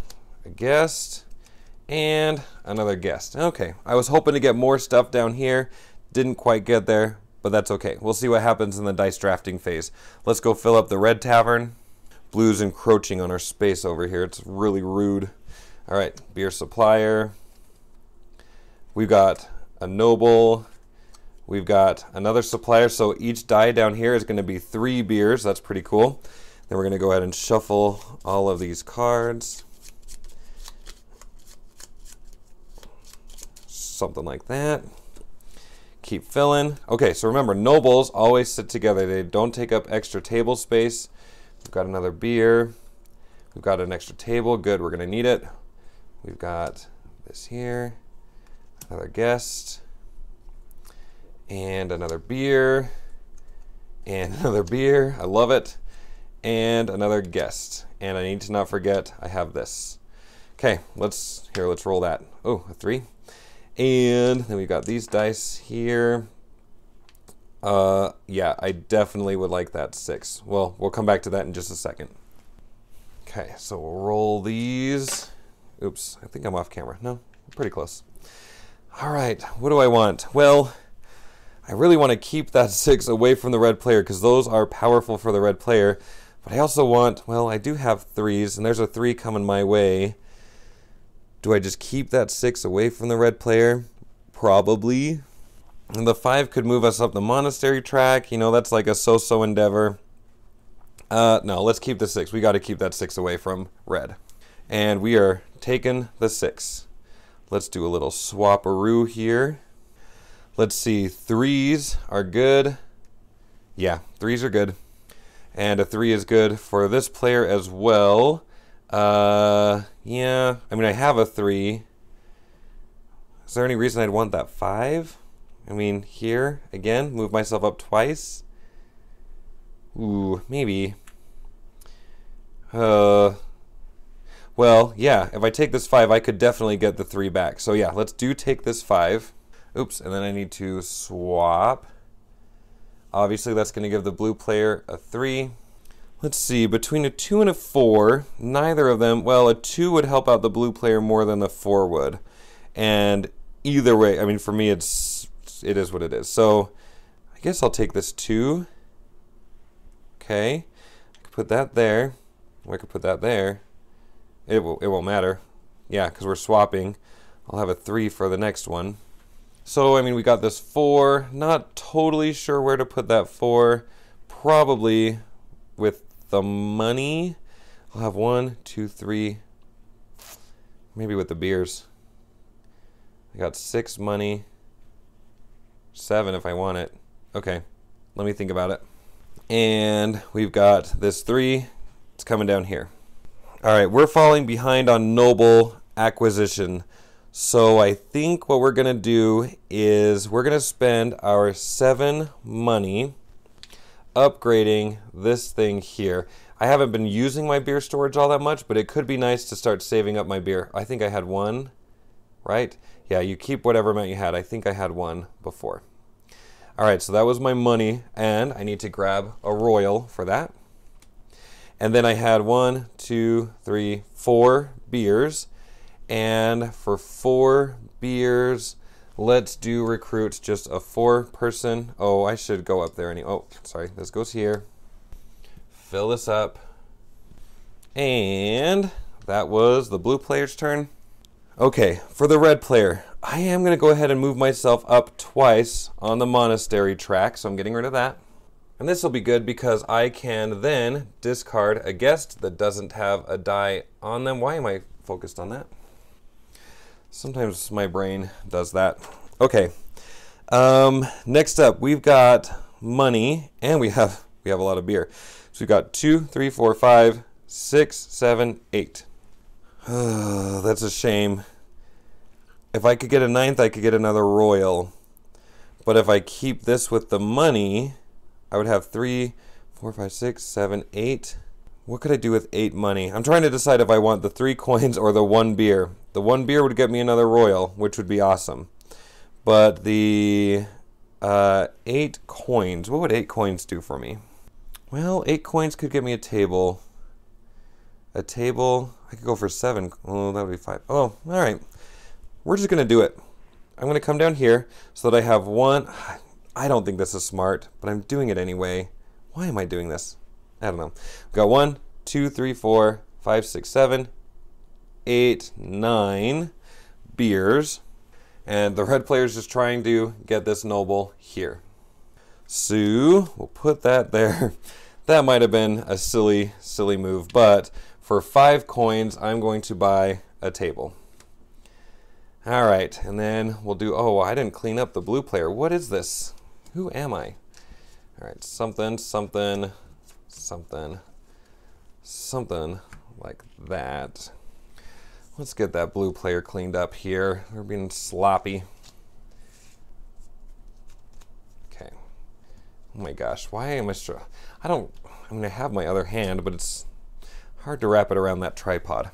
a guest and another guest. Okay, I was hoping to get more stuff down here. Didn't quite get there, but that's okay. We'll see what happens in the dice drafting phase. Let's go fill up the red tavern. Blue's encroaching on our space over here. It's really rude. All right, beer supplier. We've got a noble. We've got another supplier. So each die down here is gonna be 3 beers. That's pretty cool. Then we're gonna go ahead and shuffle all of these cards. Something like that. Keep filling. Okay, so remember, nobles always sit together. They don't take up extra table space. We've got another beer. We've got an extra table. Good, we're gonna need it. We've got this here, another guest, and another beer, and another beer. I love it. And another guest. And I need to not forget I have this. Okay, let's roll that. Oh, a 3. And then we've got these dice here. Yeah, I definitely would like that 6. Well, we'll come back to that in just a second. Okay, so we'll roll these. Oops, I think I'm off camera. No, pretty close. All right, what do I want? Well, I really want to keep that 6 away from the red player because those are powerful for the red player. But I also want, well, I do have 3s, and there's a 3 coming my way. Do I just keep that 6 away from the red player? Probably. And the 5 could move us up the monastery track. You know, that's like a so-so endeavor. No, let's keep the 6. We got to keep that 6 away from red. And we are taking the 6. Let's do a little swaparoo here. Let's see, 3s are good. Yeah, 3s are good. And a 3 is good for this player as well. Yeah, I mean, I have a 3. Is there any reason I'd want that 5? I mean, here, again, move myself up twice. Ooh, maybe. Well, yeah, if I take this 5, I could definitely get the 3 back. So yeah, let's do take this 5. Oops, and then I need to swap. Obviously, that's gonna give the blue player a 3. Let's see, between a 2 and a 4, neither of them, well, a 2 would help out the blue player more than the 4 would. And either way, I mean, for me, it is what it is. So I guess I'll take this 2. Okay, I could put that there. Or I could put that there. It won't matter. Yeah, because we're swapping. I'll have a 3 for the next one. So, I mean, we got this 4. Not totally sure where to put that 4. Probably with the money. I'll have 1, 2, 3. Maybe with the beers. I got 6 money. 7 if I want it. Okay, let me think about it. And we've got this 3. It's coming down here. All right, we're falling behind on noble acquisition. So I think what we're gonna do is we're gonna spend our 7 money upgrading this thing here. I haven't been using my beer storage all that much, but it could be nice to start saving up my beer. I think I had 1, right? Yeah, you keep whatever amount you had. I think I had 1 before. All right, so that was my money, and I need to grab a royal for that. And then I had 1, 2, 3, 4 beers. And for 4 beers, let's do recruit just a 4 person. Oh, I should go up there. Oh, sorry, this goes here. Fill this up. And that was the blue player's turn. Okay, for the red player, I am gonna go ahead and move myself up twice on the monastery track, so I'm getting rid of that. And this will be good because I can then discard a guest that doesn't have a die on them. Why am I focused on that? Sometimes my brain does that. Okay, next up, we've got money, and we have a lot of beer. So we've got 2, 3, 4, 5, 6, 7, 8. That's a shame. If I could get a 9th, I could get another royal. But if I keep this with the money, I would have 3, 4, 5, 6, 7, 8. What could I do with 8 money? I'm trying to decide if I want the 3 coins or the 1 beer. The 1 beer would get me another royal, which would be awesome. But the 8 coins, what would 8 coins do for me? Well, 8 coins could get me a table. A table, I could go for 7. Oh, that would be 5. Oh, all right. We're just gonna do it. I'm gonna come down here so that I have 1. I don't think this is smart, but I'm doing it anyway. Why am I doing this? I don't know. We've got 1, 2, 3, 4, 5, 6, 7, 8, 9 beers. And the red player is just trying to get this noble here. So we'll put that there. That might have been a silly, silly move, but for 5 coins, I'm going to buy a table. All right, and then we'll do, oh, I didn't clean up the blue player. What is this? Who am I? All right, something, something, something, something. like that. Let's get that blue player cleaned up here. We're being sloppy. Okay. Oh my gosh, why am I sure? I mean, I have my other hand, but it's hard to wrap it around that tripod.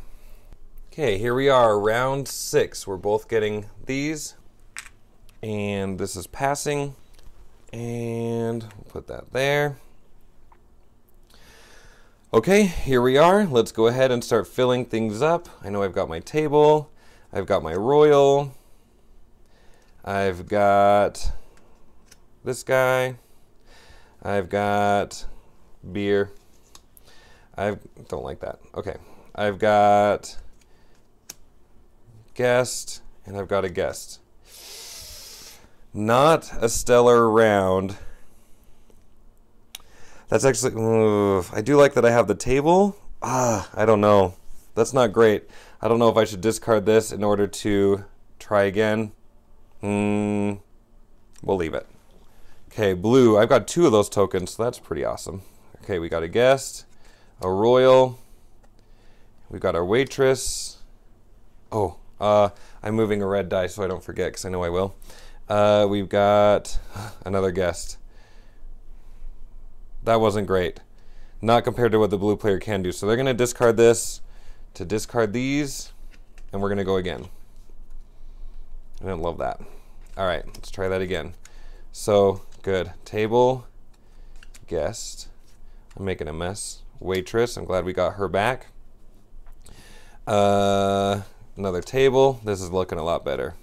Okay, here we are, round 6. We're both getting these. And this is passing. And we'll put that there. Okay, here we are. Let's go ahead and start filling things up. I know I've got my table. I've got my royal. I've got this guy. I've got beer. I don't like that. Okay. I've got guest, and I've got a guest. Not a stellar round. That's actually, I do like that I have the table. I don't know. That's not great. I don't know if I should discard this in order to try again. We'll leave it. Okay, blue. I've got 2 of those tokens, so that's pretty awesome. Okay, we got a guest, a royal. We've got our waitress. Oh, I'm moving a red die so I don't forget, because I know I will. We've got another guest. That wasn't great. Not compared to what the blue player can do. So they're going to discard this to discard these, and we're going to go again. I didn't love that. All right, let's try that again. So, good. Table, guest. I'm making a mess. Waitress, I'm glad we got her back. Another table. This is looking a lot better.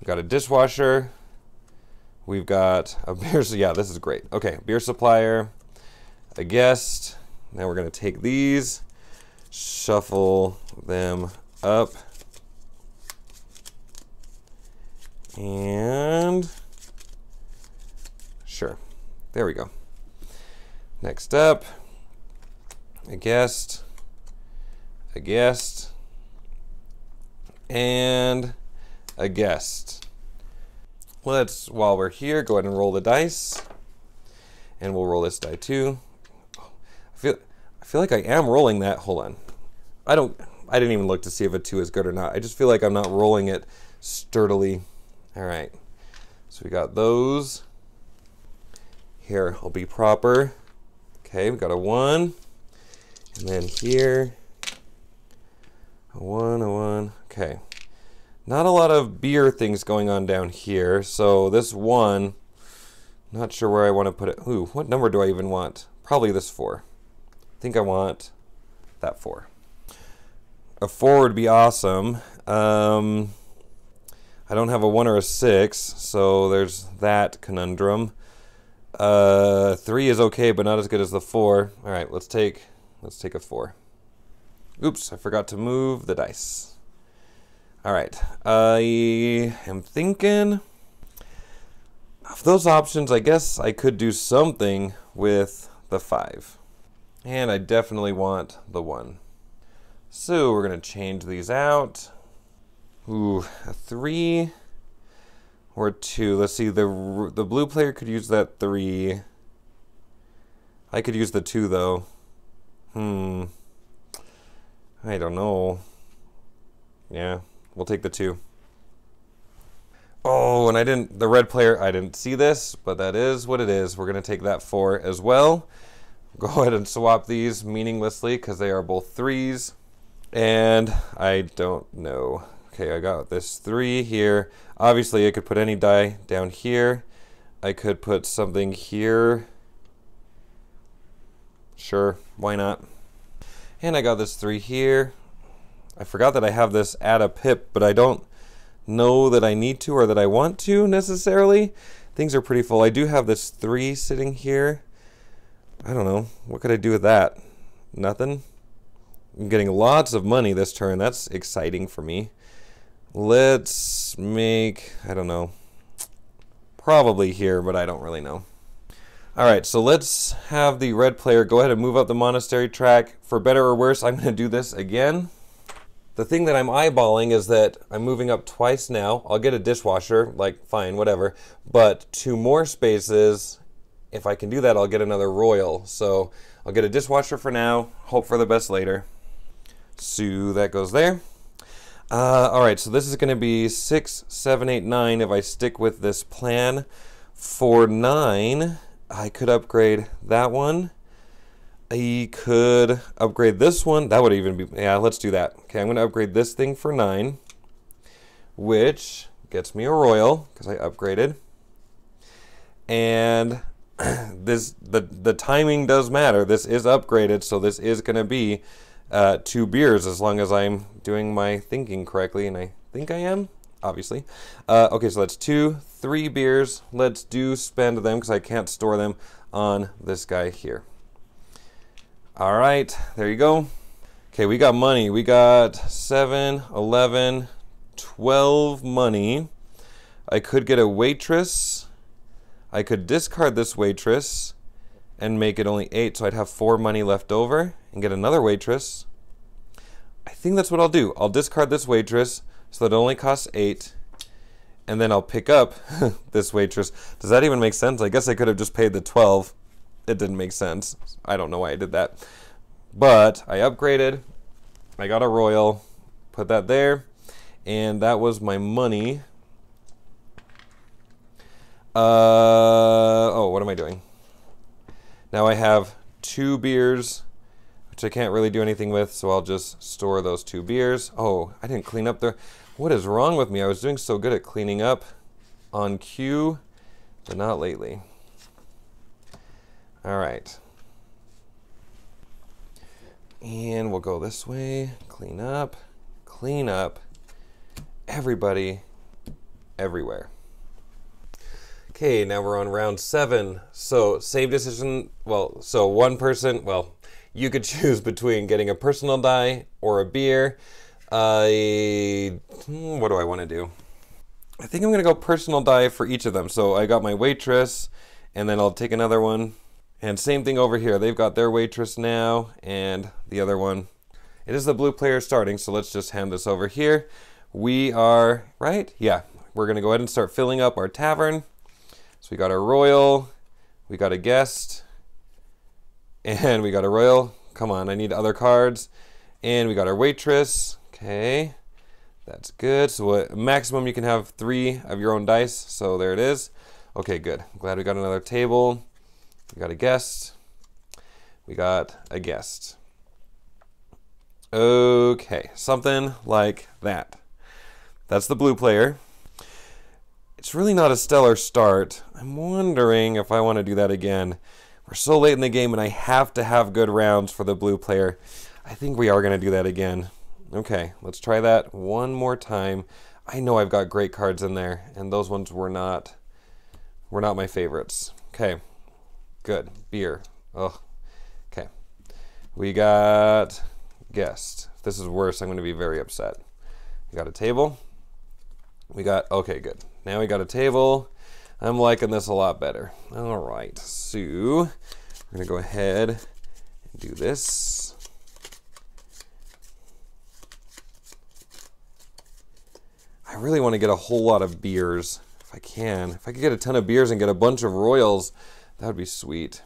We've got a dishwasher. We've got a beer, yeah, this is great. Okay, beer supplier, a guest. Now we're gonna take these, shuffle them up. And sure, there we go. Next up, a guest, a guest, and a guest. Let's, while we're here, go ahead and roll the dice, and we'll roll this die too. I feel like I am rolling that. Hold on, I didn't even look to see if a 2 is good or not. I just feel like I'm not rolling it sturdily. All right, so we got those. Here, I'll be proper. Okay, we got a 1, and then here, a 1, a 1. Okay. Not a lot of beer things going on down here, so this 1, not sure where I want to put it. Ooh, what number do I even want? Probably this 4. I think I want that 4. A 4 would be awesome. I don't have a 1 or a 6, so there's that conundrum. 3 is okay, but not as good as the 4. All right, let's take a 4. Oops, I forgot to move the dice. All right, I am thinking of those options. I guess I could do something with the 5. And I definitely want the 1. So we're gonna change these out. Ooh, a 3 or a 2. Let's see, the blue player could use that 3. I could use the 2 though. I don't know. Yeah. We'll take the 2. Oh, and the red player, I didn't see this, but that is what it is. We're gonna take that 4 as well. Go ahead and swap these meaninglessly because they are both 3s. And I don't know. Okay, I got this 3 here. Obviously I could put any die down here. I could put something here. Sure, why not? And I got this 3 here. I forgot that I have this add a pip, but I don't know that I need to or that I want to necessarily. Things are pretty full. I do have this 3 sitting here. I don't know. What could I do with that? Nothing. I'm getting lots of money this turn. That's exciting for me. Let's make, I don't know, probably here, but I don't really know. All right, so let's have the red player go ahead and move up the monastery track. For better or worse, I'm going to do this again. The thing that I'm eyeballing is that I'm moving up twice now. I'll get a dishwasher, like, fine, whatever. But 2 more spaces, if I can do that, I'll get another royal. So I'll get a dishwasher for now, hope for the best later. So that goes there. Alright, so this is going to be 6, 7, 8, 9 if I stick with this plan. For 9, I could upgrade that one. I could upgrade this one. That would even be... yeah, let's do that. Okay, I'm going to upgrade this thing for 9, which gets me a royal because I upgraded. And this the timing does matter. This is upgraded, so this is going to be 2 beers as long as I'm doing my thinking correctly, and I think I am, obviously. Okay, so that's 2, 3 beers. Let's do spend them because I can't store them on this guy here. All right, there you go. Okay, we got money. We got 7, 11, 12 money. I could get a waitress. I could discard this waitress and make it only 8, so I'd have 4 money left over and get another waitress. I think that's what I'll do. I'll discard this waitress so that it only costs 8, and then I'll pick up this waitress. Does that even make sense? I guess I could have just paid the 12. It didn't make sense. I don't know why I did that. But I upgraded. I got a royal. Put that there. And that was my money. Oh, what am I doing? Now I have 2 beers, which I can't really do anything with, so I'll just store those 2 beers. Oh, I didn't clean up the... what is wrong with me? I was doing so good at cleaning up on cue, but not lately. All right. And we'll go this way. Clean up. Clean up. Everybody. Everywhere. Okay, now we're on round 7. So save decision, well, so one person, well, you could choose between getting a personal die or a beer. What do I want to do? I think I'm going to go personal die for each of them. So I got my waitress, and then I'll take another one. And same thing over here. They've got their waitress now, and the other one. It is the blue player starting, so let's just hand this over here. We are, right? Yeah, we're going to go ahead and start filling up our tavern. So we got a royal, we got a guest, and we got a royal. Come on, I need other cards. And we got our waitress. Okay, that's good. So what, maximum you can have 3 of your own dice. So there it is. Okay, good. I'm glad we got another table. We got a guest. We got a guest. Okay, something like that. That's the blue player. It's really not a stellar start. I'm wondering if I want to do that again. We're so late in the game and I have to have good rounds for the blue player. I think we are going to do that again. Okay, let's try that one more time. I know I've got great cards in there, and those ones were not my favorites. Okay, good. Beer. Ugh. Okay. We got guest. If this is worse, I'm going to be very upset. We got a table. We got, okay, good. Now we got a table. I'm liking this a lot better. All right, so we're gonna go ahead and do this. I really wanna get a whole lot of beers, if I can. If I could get a ton of beers and get a bunch of royals, that would be sweet.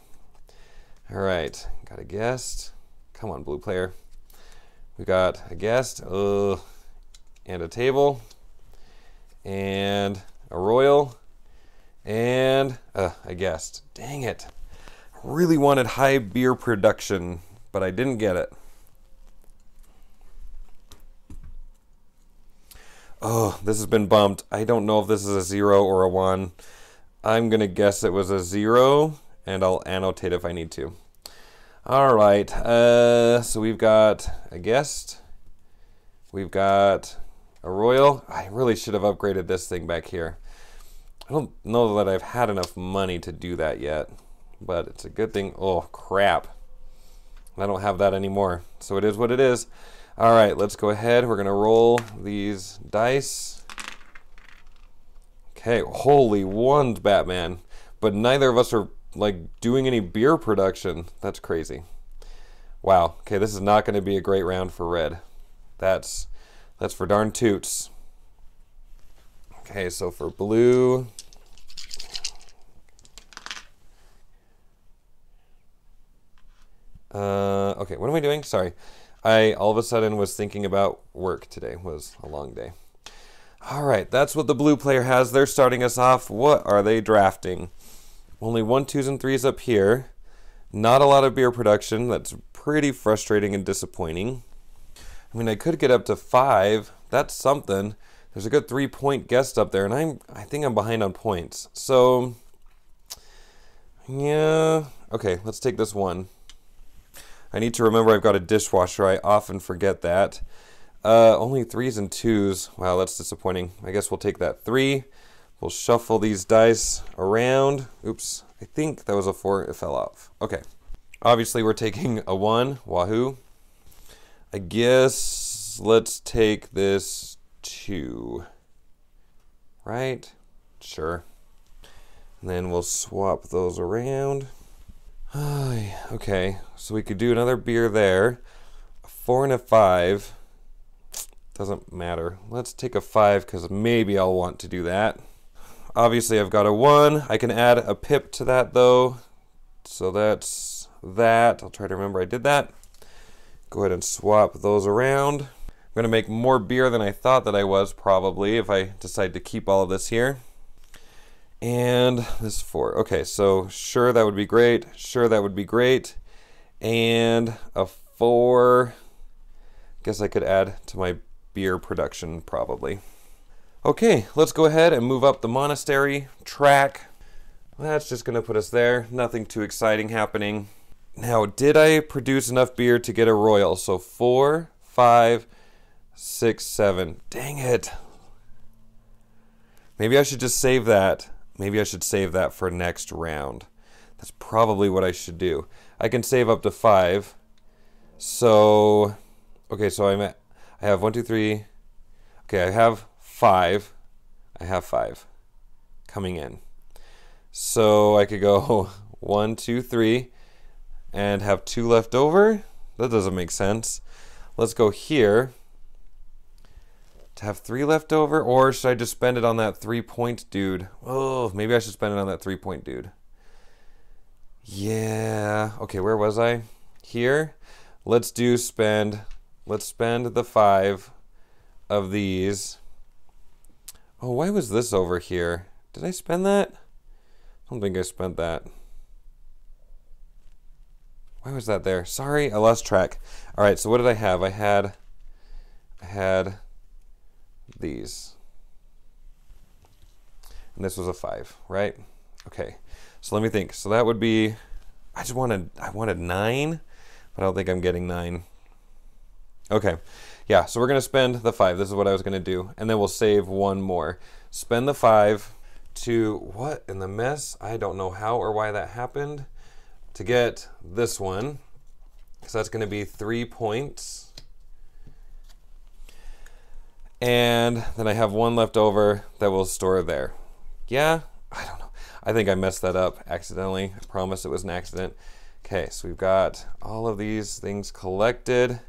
All right, got a guest. Come on, blue player. We got a guest, and a table. And a royal, and a guest. Dang it. I really wanted high beer production, but I didn't get it. Oh, this has been bumped. I don't know if this is a 0 or a 1. I'm gonna guess it was a 0, and I'll annotate if I need to. All right, so we've got a guest. We've got a royal. I really should have upgraded this thing back here. I don't know that I've had enough money to do that yet, but it's a good thing. Oh, crap. I don't have that anymore. So it is what it is. All right, let's go ahead. We're going to roll these dice. Okay, holy ones, Batman. But neither of us are, like, doing any beer production. That's crazy. Wow. Okay, this is not going to be a great round for red. That's for darn toots. Okay, so for blue. Okay, what am I doing? Sorry. I all of a sudden was thinking about work. Today was a long day. All right, that's what the blue player has. They're starting us off. What are they drafting? Only 1, 2s, and 3s up here. Not a lot of beer production. That's pretty frustrating and disappointing. I mean, I could get up to 5. That's something. There's a good 3-point guest up there, and I think I'm behind on points. So, yeah. Okay, let's take this 1. I need to remember I've got a dishwasher. I often forget that. Only 3s and 2s. Wow, that's disappointing. I guess we'll take that 3. We'll shuffle these dice around. Oops, I think that was a 4. It fell off. Okay. Obviously, we're taking a 1. Wahoo. I guess let's take this 2. Right? Sure. And then we'll swap those around. Okay, so we could do another beer there. A 4 and a 5. Doesn't matter. Let's take a 5 because maybe I'll want to do that. Obviously, I've got a 1. I can add a pip to that though. So that's that. I'll try to remember I did that. Go ahead and swap those around. I'm gonna make more beer than I thought that I was probably if I decide to keep all of this here. And this 4. Okay, so sure, that would be great. Sure, that would be great. And a 4. Guess I could add to my beer production probably. Okay, let's go ahead and move up the monastery track. That's just gonna put us there. Nothing too exciting happening. Now, did I produce enough beer to get a royal? So 4, 5, 6, 7. Dang it. Maybe I should just save that. Maybe I should save that for next round. That's probably what I should do. I can save up to 5. So, okay, so I have 1, 2, 3. Okay, I have 5. I have 5 coming in. So I could go 1, 2, 3. And have 2 left over? That doesn't make sense. Let's go here to have 3 left over, or should I just spend it on that 3-point dude? Oh, maybe I should spend it on that 3-point dude. Yeah, okay, where was I? Here, let's spend the 5 of these. Oh, why was this over here? Did I spend that? I don't think I spent that. Why was that there? Sorry, I lost track. All right, so what did I have? I had these. And this was a 5, right? Okay, so let me think. So that would be, I wanted 9, but I don't think I'm getting 9. Okay, yeah, so we're gonna spend the 5. This is what I was gonna do. And then we'll save 1 more. Spend the 5 to, what in the mess? I don't know how or why that happened. To get this one, because that's going to be 3 points. And then I have 1 left over that will store there. Yeah, I don't know. I think I messed that up accidentally. I promise it was an accident. Okay, so we've got all of these things collected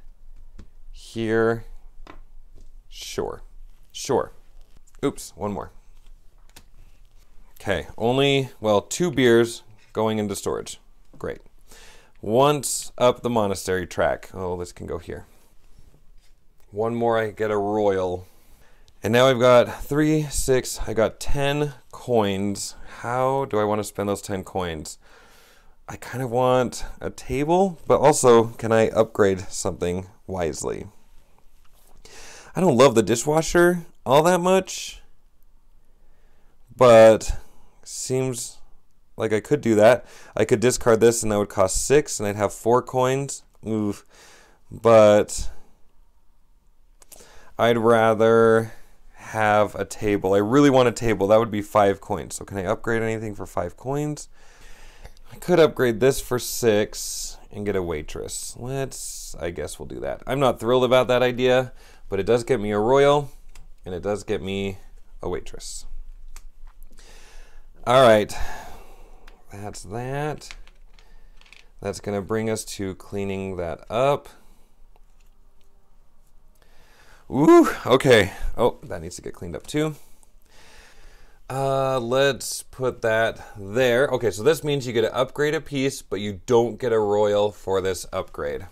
here. Sure, sure. Oops, 1 more. Okay, only, well, 2 beers going into storage. Great. Once up the monastery track. Oh, this can go here. 1 more, I get a royal. And now I've got 3, 6, I got 10 coins. How do I want to spend those 10 coins? I kind of want a table, but also can I upgrade something wisely? I don't love the dishwasher all that much, but seems like I could do that. I could discard this and that would cost 6 and I'd have 4 coins. Oof. But I'd rather have a table. I really want a table. That would be 5 coins. So can I upgrade anything for 5 coins? I could upgrade this for 6 and get a waitress. I guess we'll do that. I'm not thrilled about that idea, but it does get me a royal and it does get me a waitress. All right. That's that. That's gonna bring us to cleaning that up. Ooh, okay. Oh, that needs to get cleaned up too. Let's put that there. Okay, so this means you get to upgrade a piece, but you don't get a royal for this upgrade.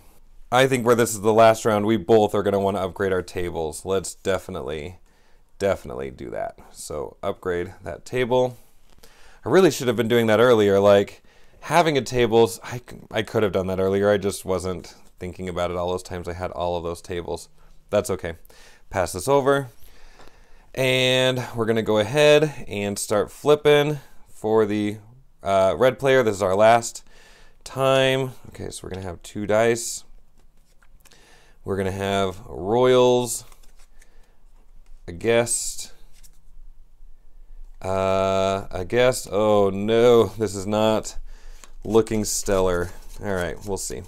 I think where this is the last round, we both are going to want to upgrade our tables. Let's definitely do that. So upgrade that table. I really should have been doing that earlier. Like having a tables, I could have done that earlier. I just wasn't thinking about it all those times I had all of those tables. That's okay. Pass this over. And we're going to go ahead and start flipping for the red player. This is our last time. Okay, so we're going to have two dice. We're going to have royals, a guest. Oh no, this is not looking stellar. All right, we'll see.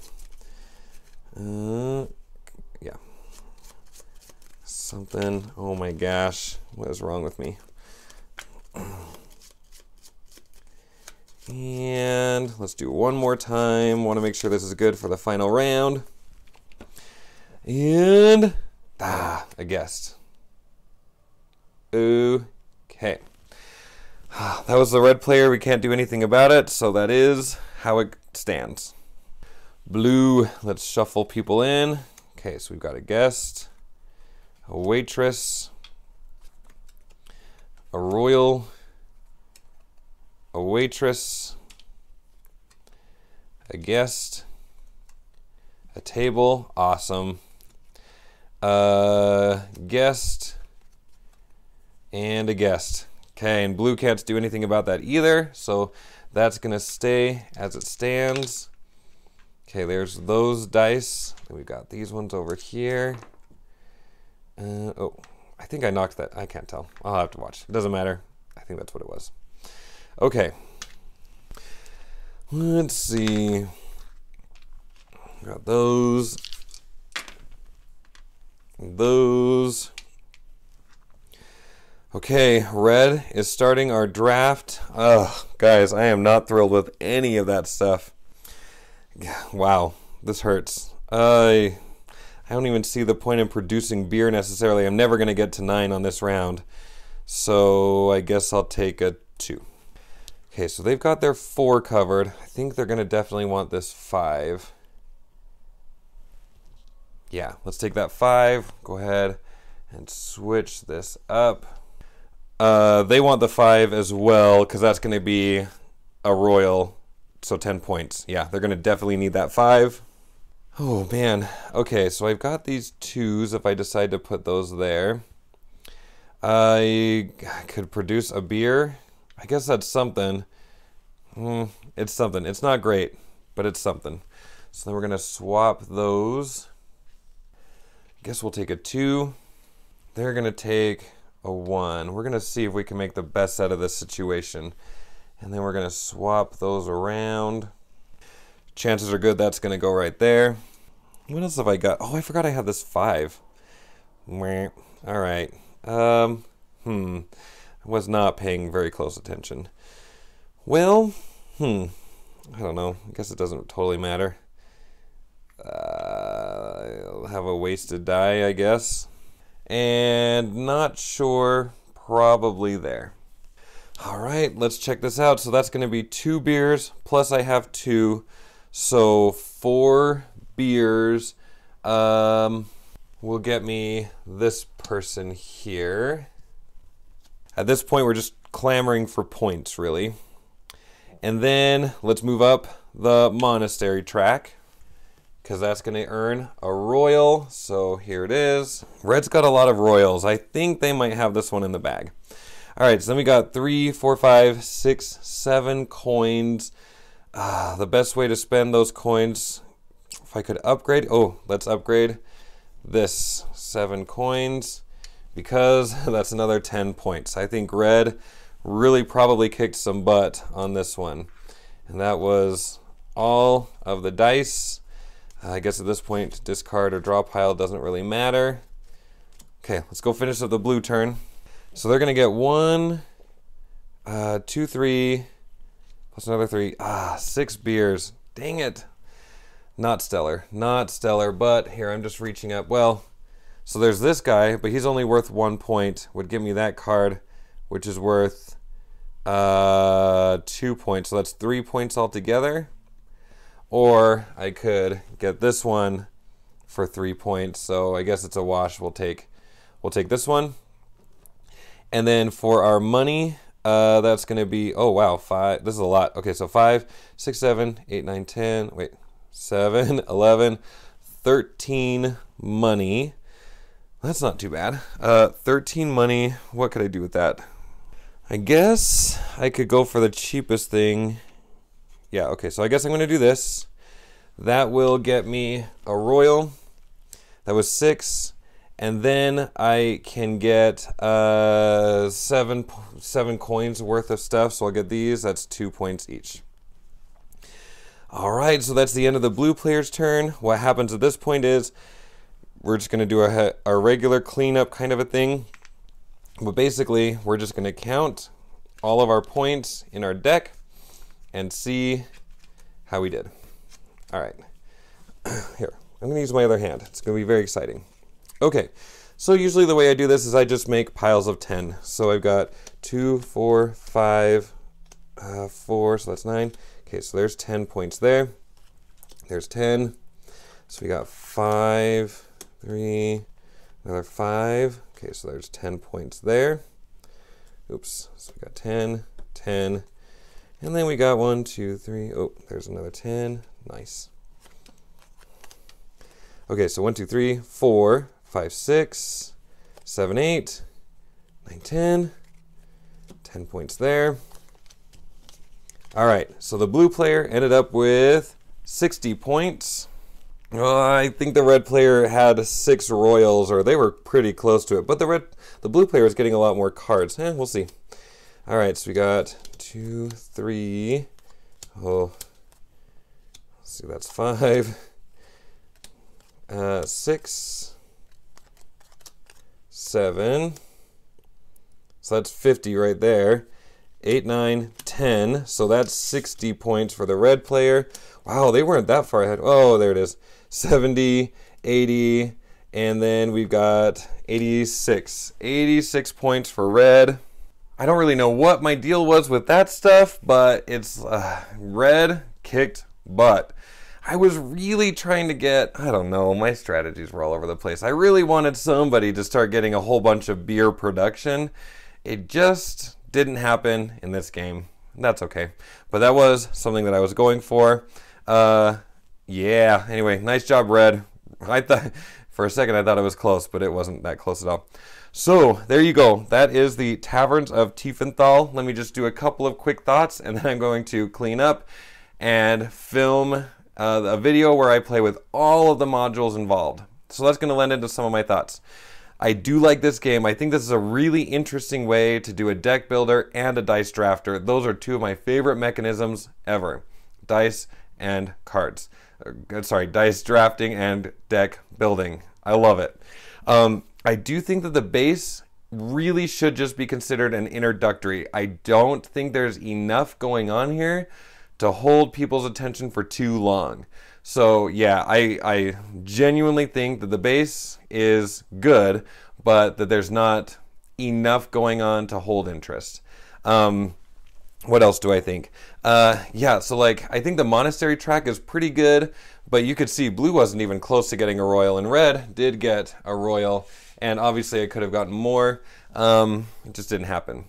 Yeah, something. Oh my gosh, what is wrong with me? And let's do one more time. Want to make sure this is good for the final round. And a guest. Okay. That was the red player. We can't do anything about it, so that is how it stands. Blue, let's shuffle people in. Okay, so we've got a guest, a waitress, a royal, a waitress, a guest, a table. Awesome. Guest and a guest. Okay, and blue can't do anything about that either, so that's gonna stay as it stands. Okay, there's those dice. We've got these ones over here. Oh, I think I knocked that. I can't tell. I'll have to watch. It doesn't matter. I think that's what it was. Okay. Let's see. Got those. Those. Okay, red is starting our draft. Ugh, guys, I am not thrilled with any of that stuff. Wow, this hurts. I don't even see the point in producing beer necessarily. I'm never going to get to 9 on this round. So I guess I'll take a 2. Okay, so they've got their 4 covered. I think they're going to definitely want this 5. Yeah, let's take that 5. Go ahead and switch this up. They want the 5 as well, because that's going to be a royal, so 10 points. Yeah, they're going to definitely need that 5. Oh, man. Okay, so I've got these 2s if I decide to put those there. I could produce a beer. I guess that's something. It's something. It's not great, but it's something. So then we're going to swap those. I guess we'll take a 2. They're going to take a 1. We're going to see if we can make the best out of this situation. And then we're going to swap those around. Chances are good that's going to go right there. What else have I got? Oh, I forgot I had this 5. All right. I was not paying very close attention. Well, I don't know. I guess it doesn't totally matter. I'll have a wasted die, I guess. And not sure, probably there. All right, let's check this out. So that's going to be 2 beers, plus I have 2, so 4 beers will get me this person here. At this point, we're just clamoring for points, really. And then let's move up the monastery track, because that's going to earn a royal. So here it is. Red's got a lot of royals. I think they might have this one in the bag. All right, so then we got 3, 4, 5, 6, 7 coins. The best way to spend those coins, if I could upgrade. Oh, let's upgrade this 7 coins, because that's another 10 points. I think red really probably kicked some butt on this one. And that was all of the dice. I guess at this point, discard or draw pile doesn't really matter. Okay, let's go finish up the blue turn. So they're gonna get 1, 2, 3, plus another 3. 6 beers. Dang it. Not stellar, but here I'm just reaching up. Well, so there's this guy, but he's only worth 1 point. Would give me that card, which is worth 2 points. So that's 3 points altogether. Or I could get this one for 3 points. So I guess it's a wash. We'll take this one. And then for our money, that's going to be, oh wow, five. This is a lot. Okay, so 5, 6, 7, 8, 9, 10, wait, 7, 11, 13 money. That's not too bad. 13 money. What could I do with that? I guess I could go for the cheapest thing. Yeah, okay, so I guess I'm going to do this. That will get me a royal. That was 6. And then I can get seven coins worth of stuff. So I'll get these. That's 2 points each. All right, so that's the end of the blue player's turn. What happens at this point is we're just going to do a regular cleanup kind of a thing. But basically, we're just going to count all of our points in our deck and see how we did. All right, here, I'm going to use my other hand. It's going to be very exciting. Okay, so usually the way I do this is I just make piles of 10. So I've got 2, 4, 5, 4, so that's 9. Okay, so there's 10 points there. There's 10. So we got 5, 3, another 5. Okay, so there's 10 points there. Oops, so we got 10, 10. And then we got 1, 2, 3. Oh, there's another 10. Nice. Okay, so 1, 2, 3, 4, 5, 6, 7, 8, 9, 10. 10 points there. All right, so the blue player ended up with 60 points. Oh, I think the red player had 6 royals, or they were pretty close to it. But the blue player is getting a lot more cards. We'll see. All right, so we got 2, 3. Oh, let's see, that's 5, 6, 7. So that's 50 right there. 8, 9, 10. So that's 60 points for the red player. Wow, they weren't that far ahead. Oh, there it is. 70, 80, and then we've got 86. 86 points for red. I don't really know what my deal was with that stuff, but it's red kicked butt. I was really trying to get, I don't know, my strategies were all over the place. I really wanted somebody to start getting a whole bunch of beer production. It just didn't happen in this game. That's okay. But that was something that I was going for. Yeah, anyway, nice job, red. I thought for a second I thought it was close, but it wasn't that close at all. So there you go. That is the Taverns of Tiefenthal. Let me just do a couple of quick thoughts, and then I'm going to clean up and film a video where I play with all of the modules involved. So that's going to lend into some of my thoughts. I do like this game. I think this is a really interesting way to do a deck builder and a dice drafter. Those are two of my favorite mechanisms ever. Dice and cards. Sorry, dice drafting and deck building. I love it. I do think that the base really should just be considered an introductory. I don't think there's enough going on here to hold people's attention for too long. So yeah, I genuinely think that the base is good, but that there's not enough going on to hold interest. What else do I think? Yeah, so like I think the monastery track is pretty good, but you could see blue wasn't even close to getting a royal, and red did get a royal, and obviously I could have gotten more. It just didn't happen.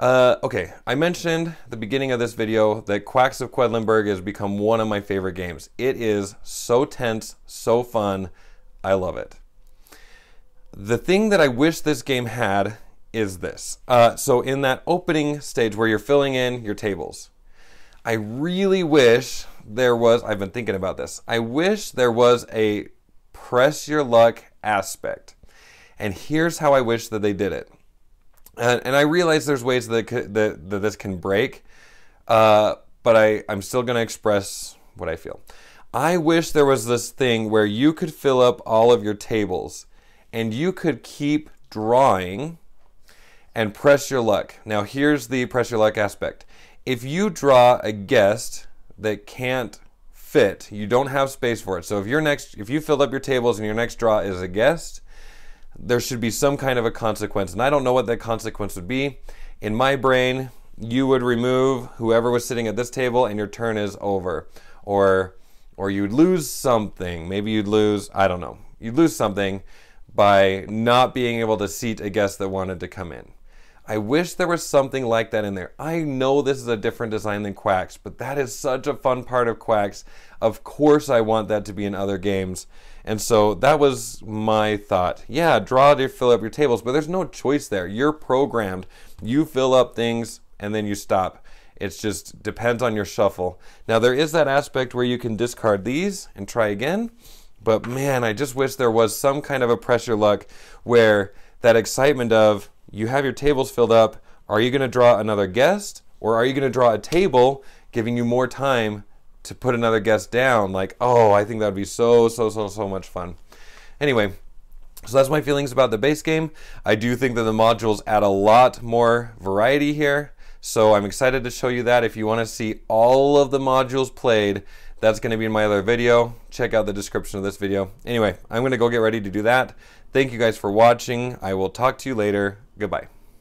Okay, I mentioned at the beginning of this video that Quacks of Quedlinburg has become one of my favorite games. It is so tense, so fun. I love it. The thing that I wish this game had is this. So in that opening stage where you're filling in your tables, I really wish there was, I've been thinking about this, I wish there was a press your luck aspect. And here's how I wish that they did it. And I realize there's ways that this can break, but I'm still going to express what I feel. I wish there was this thing where you could fill up all of your tables and you could keep drawing and press your luck. Now here's the press your luck aspect. If you draw a guest that can't fit, you don't have space for it. So if you filled up your tables and your next draw is a guest, there should be some kind of a consequence, and I don't know what that consequence would be. In my brain, you would remove whoever was sitting at this table and your turn is over, or or you'd lose something. Maybe you'd lose, I don't know, you'd lose something by not being able to seat a guest that wanted to come in. I wish there was something like that in there. I know this is a different design than Quacks, but that is such a fun part of Quacks. Of course I want that to be in other games. And so that was my thought. Yeah, draw to fill up your tables, but there's no choice there. You're programmed. You fill up things and then you stop. It just depends on your shuffle. Now there is that aspect where you can discard these and try again, but man, I just wish there was some kind of a pressure luck where that excitement of, you have your tables filled up. Are you going to draw another guest? Or are you going to draw a table, giving you more time to put another guest down? Like, oh, I think that would be so much fun. Anyway, so that's my feelings about the base game. I do think that the modules add a lot more variety here. So I'm excited to show you that. If you want to see all of the modules played, that's going to be in my other video. Check out the description of this video. Anyway, I'm going to go get ready to do that. Thank you guys for watching. I will talk to you later. Goodbye.